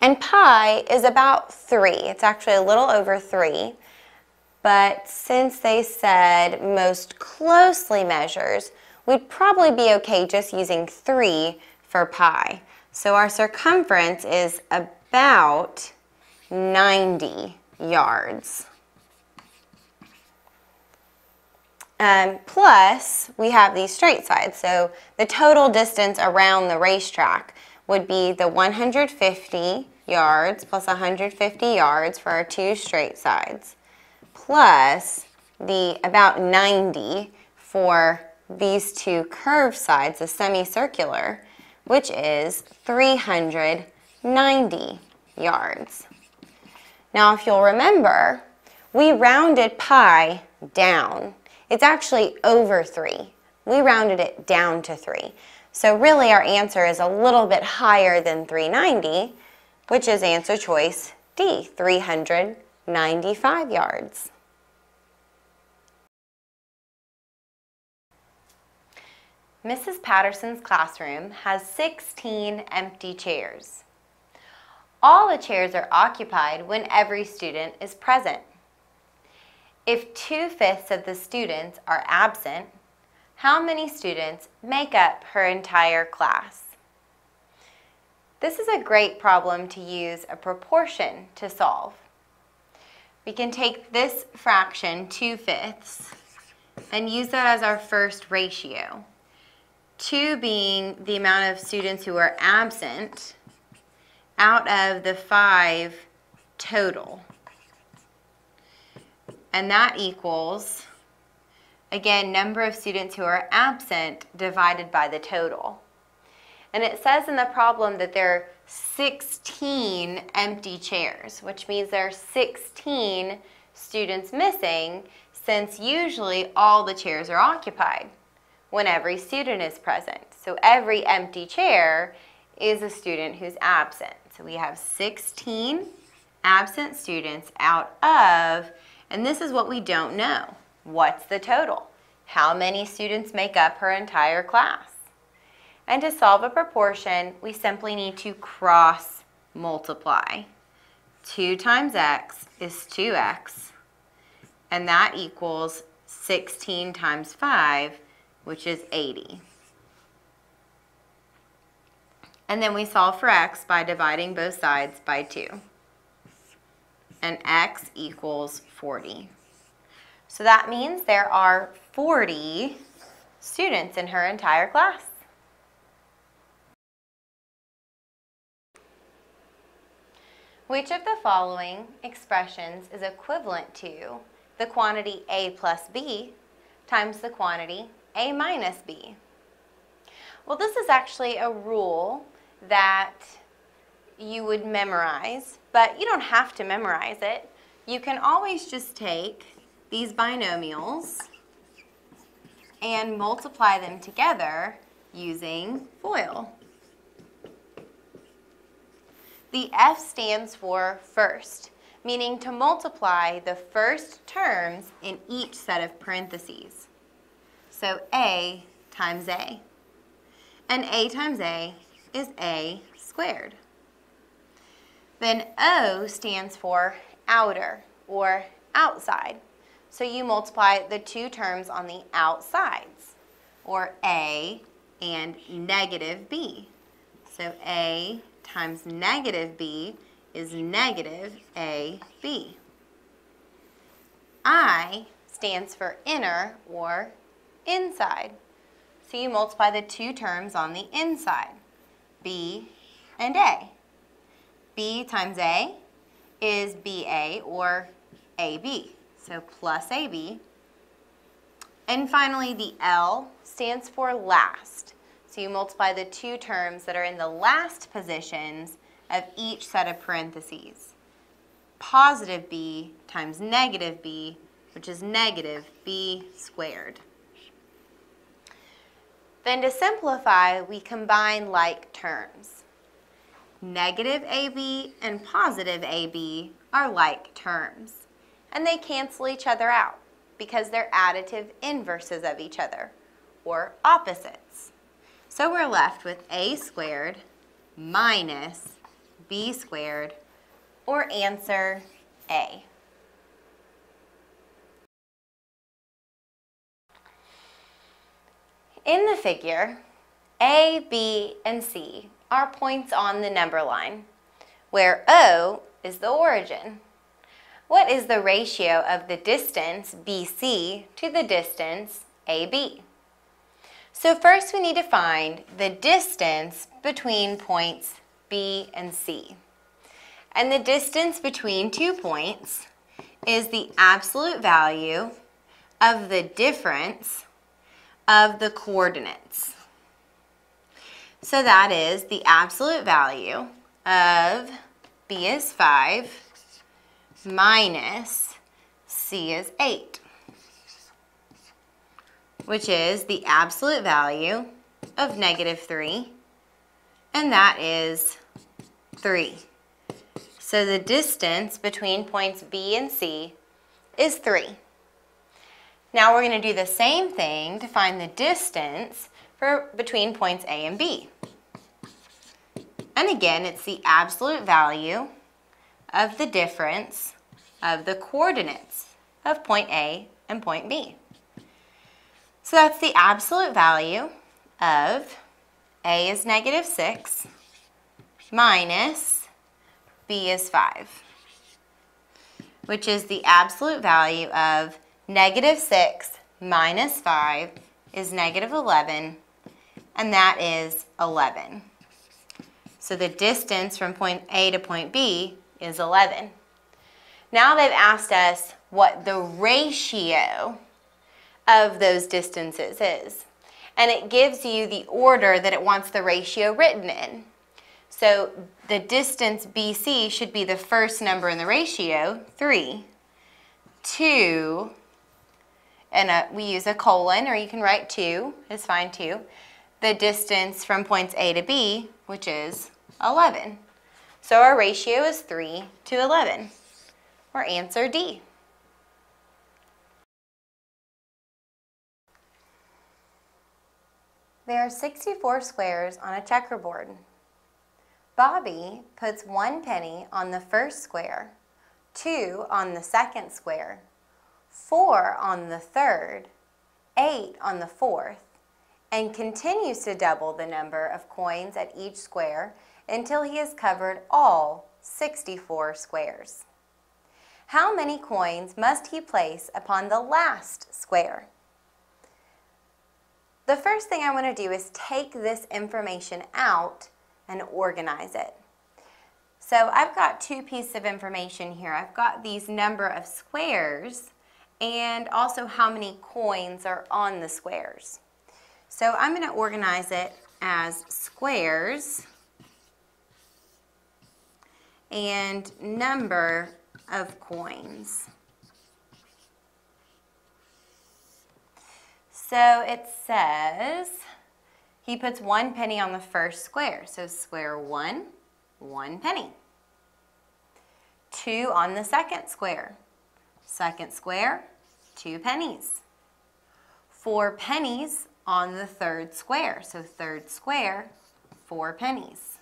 And pi is about three. It's actually a little over three. But since they said most closely measures, we'd probably be okay just using three for pi. So our circumference is about ninety yards. Um, plus, we have these straight sides. So the total distance around the racetrack would be the one hundred fifty yards plus one hundred fifty yards for our two straight sides, plus the about ninety for these two curved sides, the semicircular, which is three hundred ninety yards. Now, if you'll remember, we rounded pi down. It's actually over three. We rounded it down to three. So really our answer is a little bit higher than three hundred ninety, which is answer choice D, three hundred ninety-five yards. Missus Patterson's classroom has sixteen empty chairs. All the chairs are occupied when every student is present. If two-fifths of the students are absent, how many students make up her entire class? This is a great problem to use a proportion to solve. We can take this fraction, two-fifths, and use that as our first ratio. two being the amount of students who are absent out of the five total. And that equals, again, number of students who are absent divided by the total. And it says in the problem that there are sixteen empty chairs, which means there are sixteen students missing, since usually all the chairs are occupied when every student is present. So every empty chair is a student who's absent. So we have sixteen absent students out of, and this is what we don't know. What's the total? How many students make up her entire class? And to solve a proportion, we simply need to cross multiply. two times x is two x, and that equals sixteen times five, which is eighty. And then we solve for x by dividing both sides by two. And x equals forty. So that means there are forty students in her entire class. Which of the following expressions is equivalent to the quantity a plus b times the quantity a minus b? Well, this is actually a rule that you would memorize, but you don't have to memorize it. You can always just take these binomials and multiply them together using FOIL. The F stands for first, meaning to multiply the first terms in each set of parentheses. So A times A. And A times A is A squared. Then O stands for outer or outside. So you multiply the two terms on the outsides, or a and negative b. So a times negative b is negative A B. I stands for inner or inside. So you multiply the two terms on the inside, B and A. B times A is B A or A B, so plus A B. And finally, the L stands for last. So you multiply the two terms that are in the last positions of each set of parentheses. Positive B times negative B, which is negative B squared. Then to simplify, we combine like terms. Negative A B and positive A B are like terms, and they cancel each other out because they're additive inverses of each other, or opposites. So we're left with A squared minus B squared, or answer A. In the figure, A, B, and C are points on the number line, where O is the origin. What is the ratio of the distance B C to the distance A B? So first we need to find the distance between points B and C. And the distance between two points is the absolute value of the difference of the coordinates. So that is the absolute value of B is five minus C is eight, which is the absolute value of negative three, and that is three. So the distance between points B and C is three. Now we're going to do the same thing to find the distance for between points A and B. And again, it's the absolute value of the difference of the coordinates of point A and point B. So that's the absolute value of A is negative six minus B is five, which is the absolute value of negative six minus five is negative eleven, and that is eleven. So the distance from point A to point B is eleven. Now they've asked us what the ratio of those distances is, and it gives you the order that it wants the ratio written in. So the distance B C should be the first number in the ratio, three, two, and a, we use a colon, or you can write two, it's fine too, the distance from points A to B, which is eleven. So our ratio is three to eleven, or answer D. There are sixty-four squares on a checkerboard. Bobby puts one penny on the first square, two on the second square, four on the third, eight on the fourth, and continues to double the number of coins at each square until he has covered all sixty-four squares. How many coins must he place upon the last square? The first thing I want to do is take this information out and organize it. So I've got two pieces of information here. I've got these number of squares and also how many coins are on the squares. So I'm going to organize it as squares and number of coins. So it says he puts one penny on the first square, so square one, one penny. Two on the second square, second square, two pennies. Four pennies on the third square, so third square, four pennies.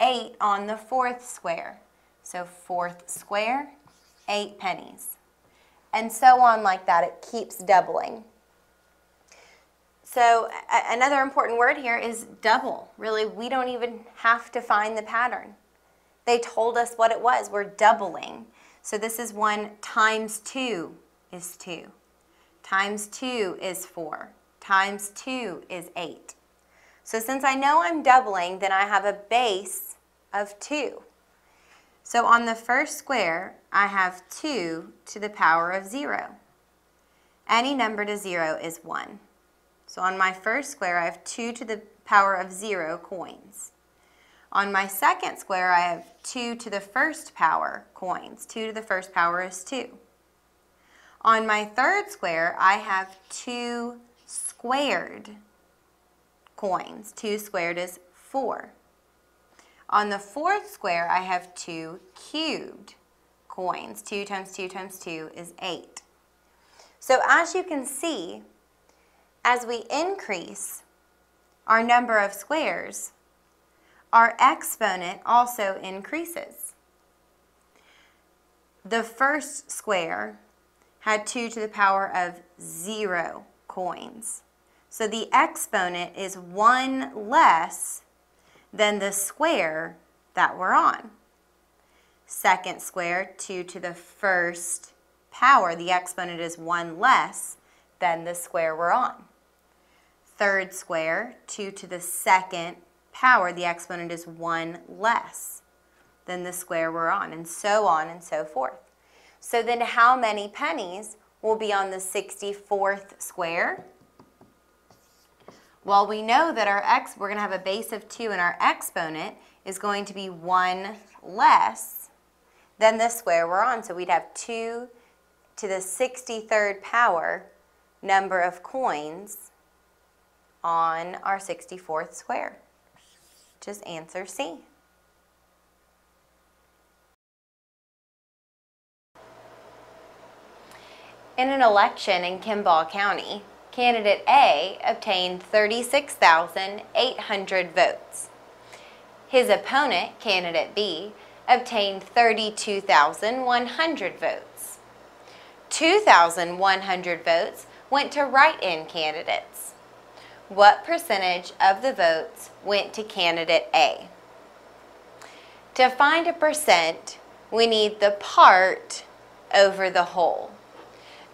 Eight on the fourth square, so fourth square, eight pennies. And so on like that, it keeps doubling. So another important word here is double. Really, we don't even have to find the pattern. They told us what it was. We're doubling. So this is one times two is two. Times two is four. Times two is eight. So since I know I'm doubling, then I have a base of two. So on the first square, I have two to the power of zero. Any number to zero is one. So on my first square, I have two to the power of zero coins. On my second square, I have two to the first power coins. two to the first power is two. On my third square, I have two squared coins. two squared is four. On the fourth square, I have two cubed coins. two times two times two is eight. So as you can see, as we increase our number of squares, our exponent also increases. The first square had two to the power of zero coins. So the exponent is one less than the square that we're on. Second square, two to the first power. The exponent is one less than the square we're on. Third square, two to the second power, the exponent is one less than the square we're on, and so on and so forth. So then how many pennies will be on the sixty-fourth square? Well, we know that our x, we're going to have a base of two, and our exponent is going to be one less than the square we're on. So we'd have two to the sixty-third power number of coins on our sixty-fourth square. Which is answer C. In an election in Kimball County, candidate A obtained thirty-six thousand eight hundred votes. His opponent, candidate B, obtained thirty-two thousand one hundred votes. two thousand one hundred votes went to write-in candidates. What percentage of the votes went to candidate A? To find a percent, we need the part over the whole.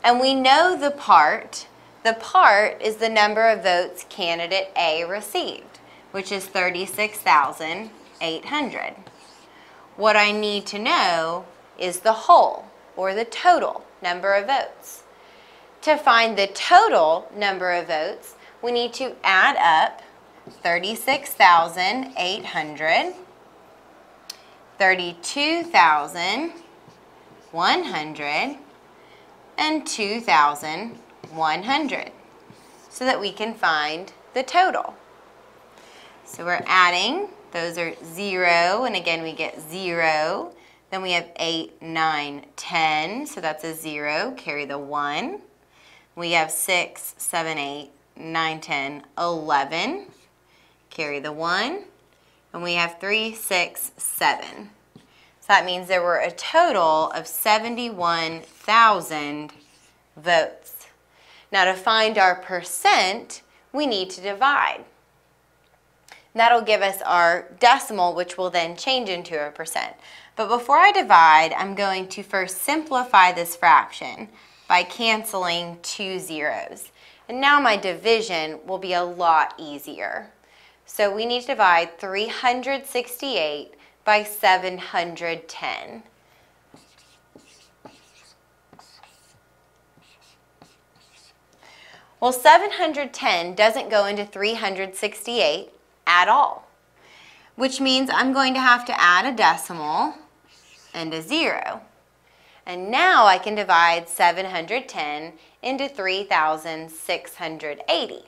And we know the part. The part is the number of votes candidate A received, which is thirty-six thousand eight hundred. What I need to know is the whole, or the total number of votes. To find the total number of votes, we need to add up thirty-six thousand eight hundred, thirty-two thousand one hundred, and two thousand one hundred so that we can find the total. So we're adding, those are zero, and again we get zero. Then we have eight, nine, ten, so that's a zero, carry the one. We have six, seven, eight, nine, ten, eleven, carry the one, and we have three, six, seven. So that means there were a total of seventy-one thousand votes. Now to find our percent, we need to divide. That'll give us our decimal, which will then change into a percent. But before I divide, I'm going to first simplify this fraction by canceling two zeros. And now my division will be a lot easier. So we need to divide three hundred sixty-eight by seven hundred ten. Well, seven hundred ten doesn't go into three hundred sixty-eight at all, which means I'm going to have to add a decimal and a zero. And now I can divide seven hundred ten into three thousand six hundred eighty.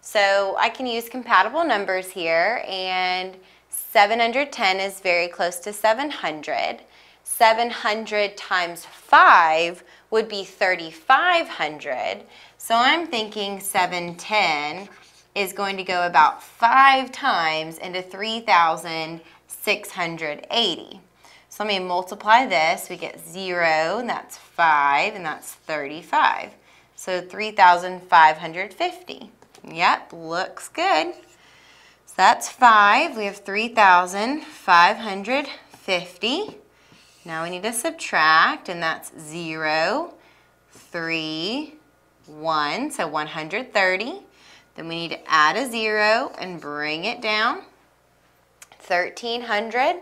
So I can use compatible numbers here, and seven hundred ten is very close to seven hundred. seven hundred times five would be thirty-five hundred. So I'm thinking seven hundred ten is going to go about five times into three thousand six hundred eighty. So let me multiply this. We get zero, and that's five, and that's thirty-five. So three thousand five hundred fifty. Yep, looks good. So that's five. We have three thousand five hundred fifty. Now we need to subtract, and that's zero, three, one, so one hundred thirty. Then we need to add a zero and bring it down. thirteen hundred.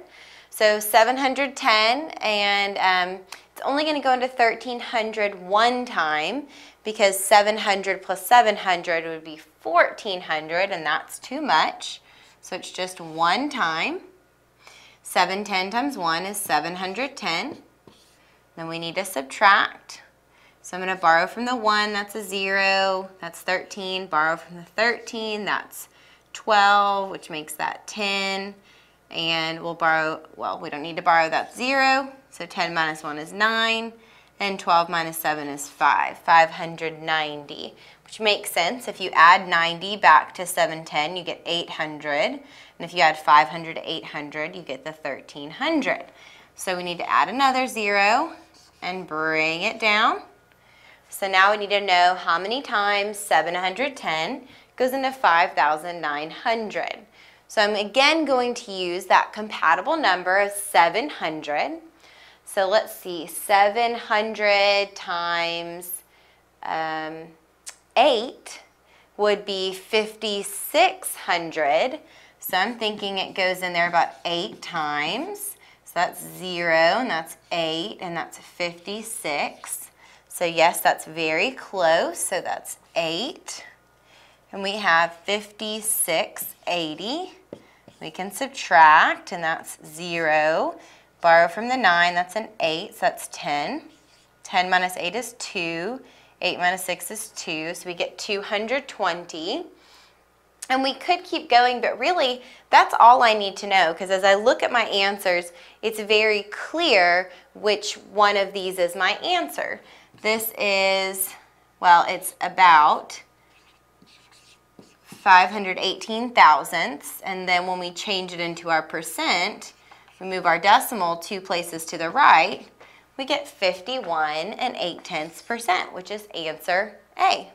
So seven hundred ten, and um, it's only going to go into thirteen hundred one time, because seven hundred plus seven hundred would be fourteen hundred, and that's too much. So it's just one time. seven hundred ten times one is seven hundred ten. Then we need to subtract. So I'm going to borrow from the one, that's a zero, that's thirteen. Borrow from the thirteen, that's twelve, which makes that ten. And we'll borrow, well, we don't need to borrow, that's zero. So ten minus one is nine, and twelve minus seven is five, five hundred ninety, which makes sense. If you add ninety back to seven hundred ten, you get eight hundred. And if you add five hundred to eight hundred, you get the thirteen hundred. So we need to add another zero and bring it down. So now we need to know how many times seven hundred ten goes into five thousand nine hundred. So I'm again going to use that compatible number of seven hundred. So let's see, seven hundred times um, eight would be fifty-six hundred. So I'm thinking it goes in there about eight times. So that's zero, and that's eight, and that's fifty-six. So yes, that's very close, so that's eight. And we have fifty-six eighty. We can subtract, and that's zero. Borrow from the nine, that's an eight, so that's ten. ten minus eight is two. eight minus six is two, so we get two hundred twenty. And we could keep going, but really, that's all I need to know, because as I look at my answers, it's very clear which one of these is my answer. This is, well, it's about five hundred eighteen thousandths, and then when we change it into our percent, we move our decimal two places to the right, we get fifty-one and eight tenths percent, which is answer A.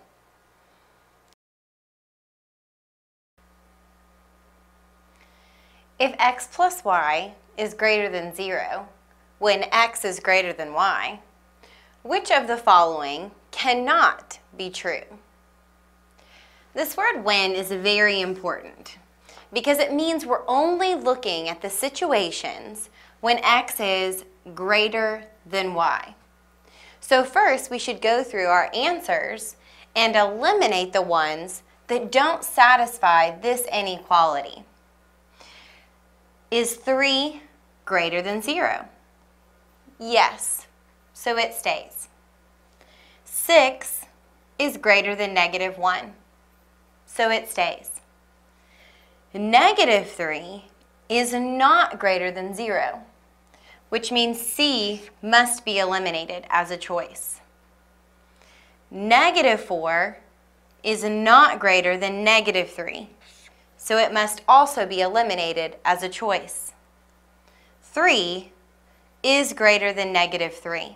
If x plus y is greater than zero, when x is greater than y, which of the following cannot be true? This word "when" is very important, because it means we're only looking at the situations when x is greater than y. So first we should go through our answers and eliminate the ones that don't satisfy this inequality. Is three greater than zero? Yes, so it stays. six is greater than negative one, so it stays. Negative three is not greater than zero, which means C must be eliminated as a choice. Negative four is not greater than negative three, so it must also be eliminated as a choice. three is greater than negative three.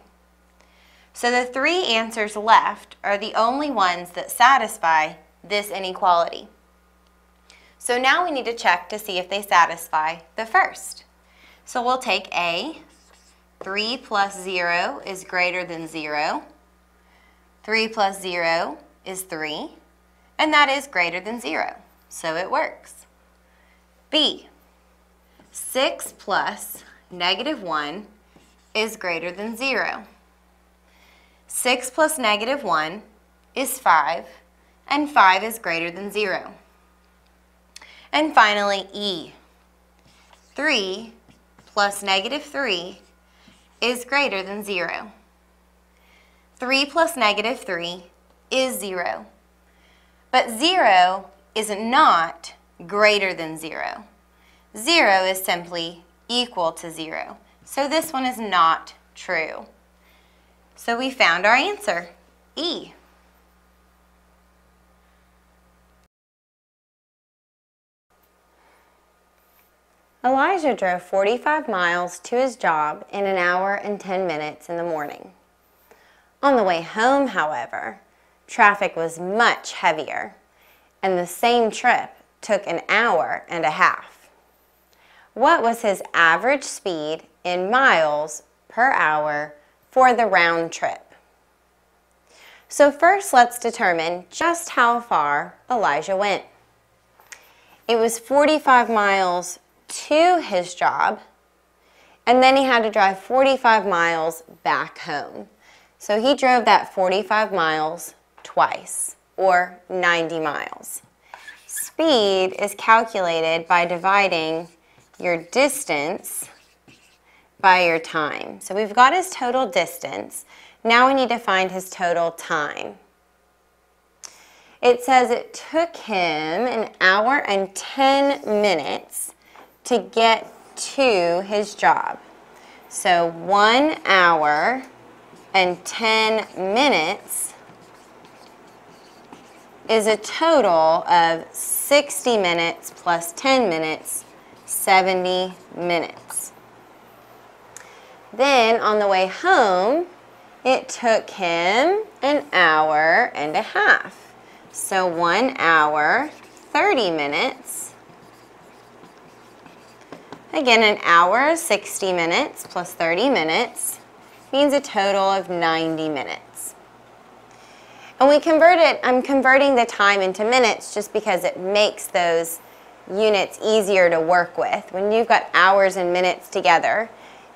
So the three answers left are the only ones that satisfy this inequality. So now we need to check to see if they satisfy the first. So we'll take A. three plus zero is greater than zero. three plus zero is three, and that is greater than zero, so it works. B. six plus negative one is greater than zero. six plus negative one is five, and five is greater than zero. And finally, E. three plus negative three is greater than zero. three plus negative three is zero. But zero is not greater than zero. zero is simply equal to zero. So this one is not true. So we found our answer, E. Elijah drove forty-five miles to his job in an hour and ten minutes in the morning. On the way home, however, traffic was much heavier, and the same trip took an hour and a half. What was his average speed in miles per hour for the round trip? So first let's determine just how far Elijah went. It was forty-five miles to his job, and then he had to drive forty-five miles back home. So he drove that forty-five miles twice, or ninety miles. Speed is calculated by dividing your distance by your time. So we've got his total distance. Now we need to find his total time. It says it took him an hour and ten minutes to get to his job. So one hour and ten minutes is a total of sixty minutes plus ten minutes, seventy minutes. Then on the way home, it took him an hour and a half. So one hour, thirty minutes. Again, an hour, sixty minutes plus thirty minutes means a total of ninety minutes. And we convert it, I'm converting the time into minutes just because it makes those units easier to work with. When you've got hours and minutes together,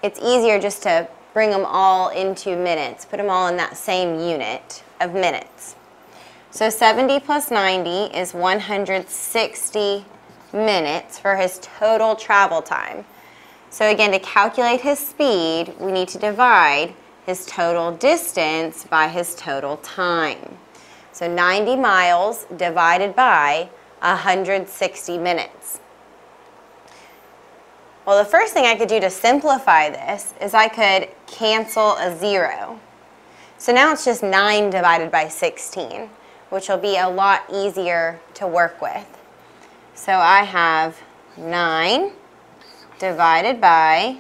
it's easier just to bring them all into minutes, put them all in that same unit of minutes. So seventy plus ninety is one hundred sixty minutes for his total travel time. So again, to calculate his speed, we need to divide his total distance by his total time. So ninety miles divided by one hundred sixty minutes. Well, the first thing I could do to simplify this is I could cancel a zero. So now it's just nine divided by sixteen, which will be a lot easier to work with. So I have nine divided by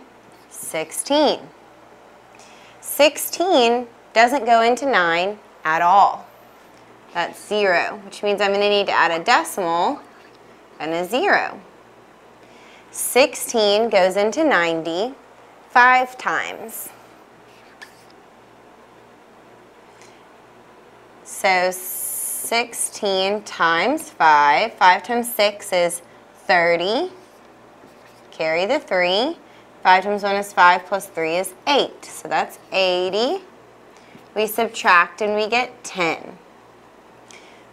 sixteen. sixteen doesn't go into nine at all. That's zero, which means I'm going to need to add a decimal and a zero. sixteen goes into ninety five times. So sixteen times five, five times six is thirty, carry the three, five times one is five plus three is eight, so that's eighty. We subtract and we get ten.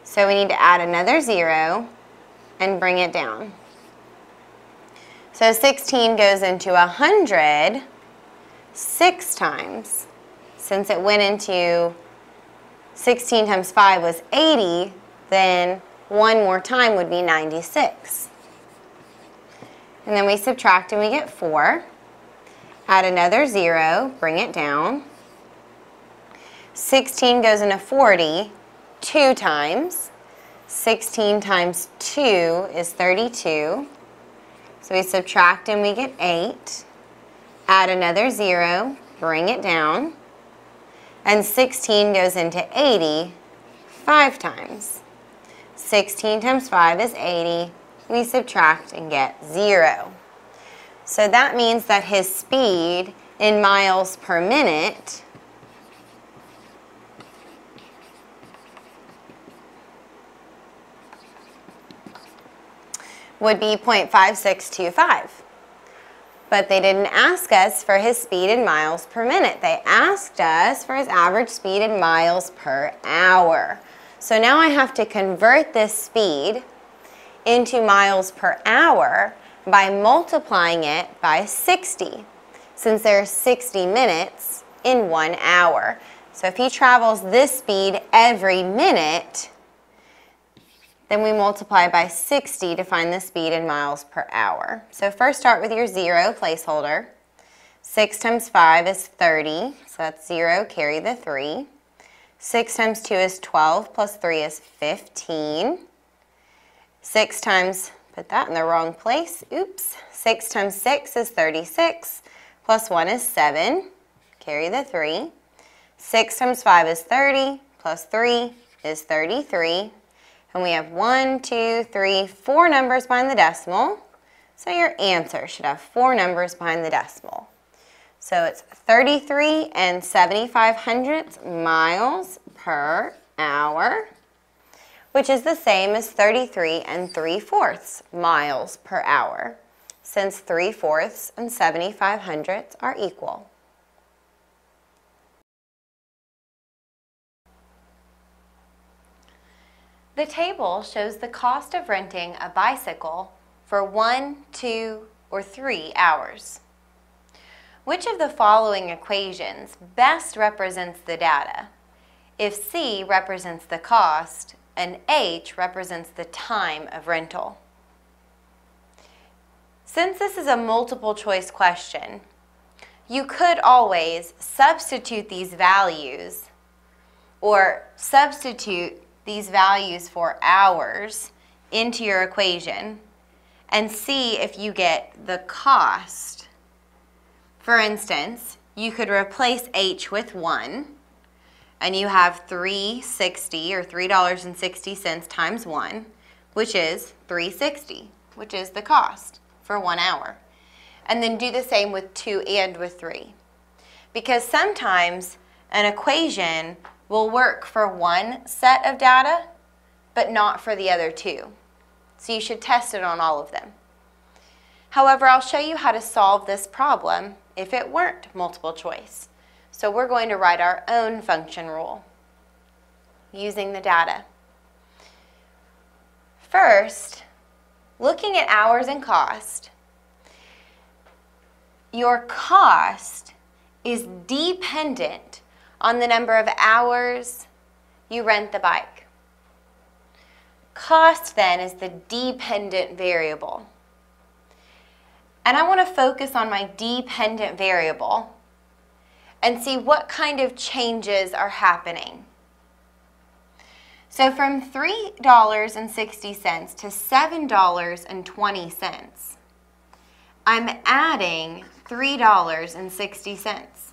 So we need to add another zero and bring it down. So sixteen goes into one hundred six times. Since it went into sixteen times five was eighty, then one more time would be ninety-six. And then we subtract and we get four. Add another zero, bring it down. sixteen goes into forty two times. sixteen times two is thirty-two. So we subtract and we get eight, add another zero, bring it down, and sixteen goes into eighty five times. sixteen times five is eighty, we subtract and get zero. So that means that his speed in miles per minute would be zero point five six two five. But they didn't ask us for his speed in miles per minute. They asked us for his average speed in miles per hour. So now I have to convert this speed into miles per hour by multiplying it by sixty, since there's sixty minutes in one hour. So if he travels this speed every minute, then we multiply by sixty to find the speed in miles per hour. So first start with your zero placeholder. six times five is thirty, so that's zero, carry the three. six times two is twelve, plus three is fifteen. six times, put that in the wrong place, oops. six times six is thirty-six, plus one is seven, carry the three. six times five is thirty, plus three is thirty-three. And we have one, two, three, four numbers behind the decimal. So your answer should have four numbers behind the decimal. So it's thirty-three and seventy-five hundredths miles per hour, which is the same as thirty-three and three-fourths miles per hour, since three-fourths and seventy-five hundredths are equal. The table shows the cost of renting a bicycle for one, two, or three hours. Which of the following equations best represents the data? If C represents the cost and H represents the time of rental. Since this is a multiple choice question, you could always substitute these values or substitute these values for hours into your equation and see if you get the cost. For instance, you could replace H with one, and you have three dollars and sixty cents or three dollars and sixty cents times one, which is three dollars and sixty cents, which is the cost for one hour. And then do the same with two and with three. Because sometimes an equation will work for one set of data, but not for the other two. So you should test it on all of them. However, I'll show you how to solve this problem if it weren't multiple choice. So we're going to write our own function rule using the data. First, looking at hours and cost, your cost is dependent on the number of hours you rent the bike. Cost then is the dependent variable. And I want to focus on my dependent variable and see what kind of changes are happening. So from three dollars and sixty cents to seven dollars and twenty cents, I'm adding three dollars and sixty cents.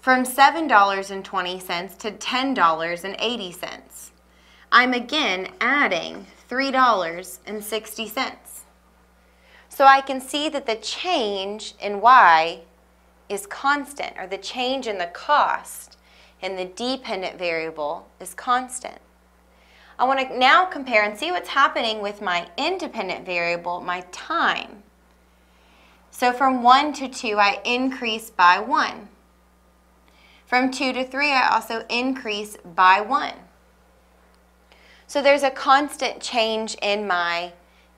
From seven dollars and twenty cents to ten dollars and eighty cents, I'm again adding three dollars and sixty cents. So I can see that the change in Y is constant, or the change in the cost in the dependent variable is constant. I want to now compare and see what's happening with my independent variable, my time. So from one to two, I increase by one. From two to three, I also increase by one. So there's a constant change in my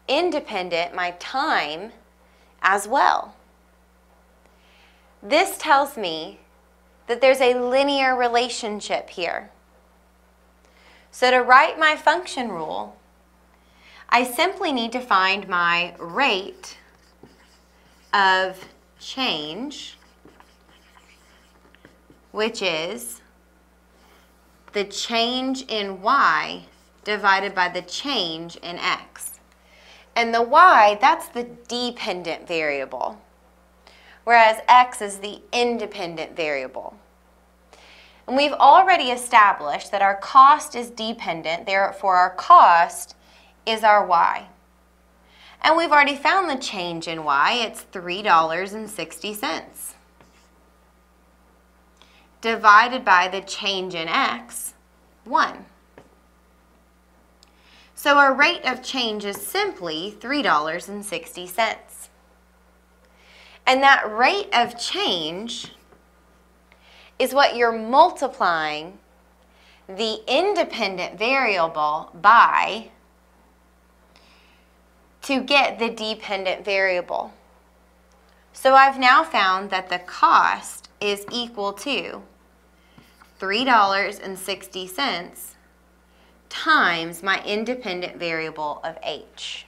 independent, my time, as well. This tells me that there's a linear relationship here. So to write my function rule, I simply need to find my rate of change, which is the change in Y divided by the change in X. And the Y, that's the dependent variable, whereas X is the independent variable. And we've already established that our cost is dependent, therefore our cost is our Y. And we've already found the change in Y, it's three dollars and sixty cents. Divided by the change in X, one. So our rate of change is simply three dollars and sixty cents. And that rate of change is what you're multiplying the independent variable by to get the dependent variable. So I've now found that the cost is equal to three dollars and sixty cents times my independent variable of H.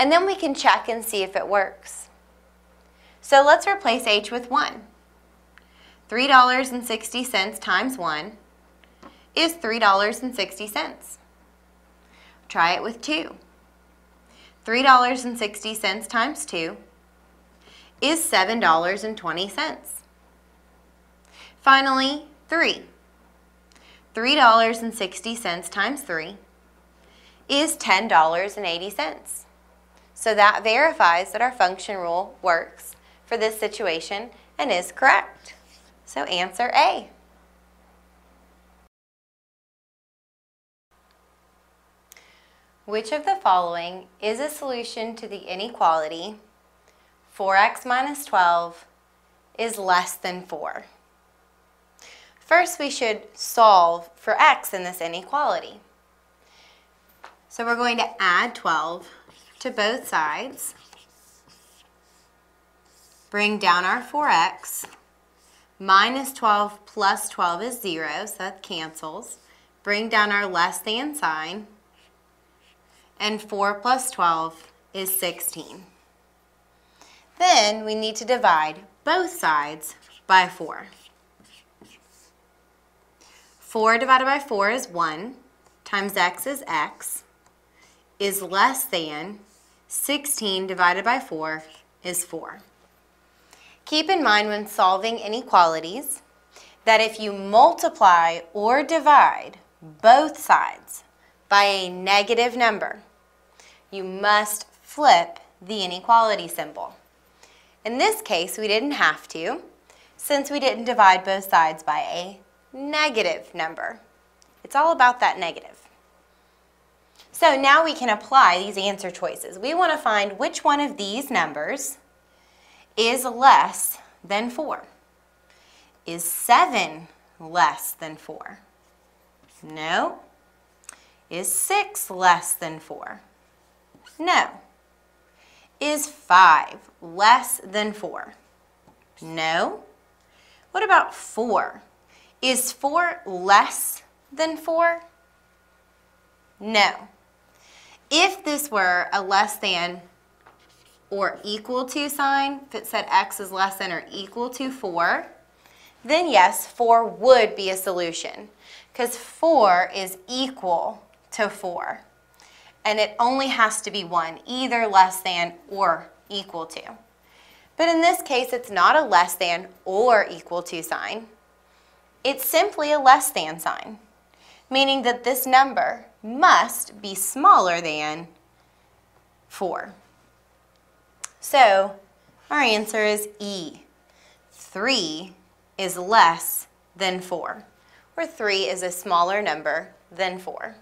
And then we can check and see if it works. So let's replace H with one. three dollars and sixty cents times one is three dollars and sixty cents. Try it with two. three dollars and sixty cents times two is seven dollars and twenty cents. Finally, three. three dollars and sixty cents times three is ten dollars and eighty cents. So that verifies that our function rule works for this situation and is correct. So answer A. Which of the following is a solution to the inequality four x minus twelve is less than four? First, we should solve for x in this inequality. So we're going to add twelve to both sides, bring down our four x, minus twelve plus twelve is zero, so that cancels, bring down our less than sign, and four plus twelve is sixteen. Then we need to divide both sides by four. four divided by four is one, times x is x, is less than sixteen divided by four is four. Keep in mind when solving inequalities that if you multiply or divide both sides by a negative number, you must flip the inequality symbol. In this case, we didn't have to, since we didn't divide both sides by a negative number. It's all about that negative. So now we can apply these answer choices. We want to find which one of these numbers is less than four. Is seven less than four? No. Is six less than four? No. Is five less than four? No. What about four? Is four less than four? No. If this were a less than or equal to sign, if it said x is less than or equal to four, then yes, four would be a solution because four is equal to four. And it only has to be one, either less than or equal to. But in this case, it's not a less than or equal to sign. It's simply a less than sign, meaning that this number must be smaller than four. So our answer is E. three is less than four, where three is a smaller number than four.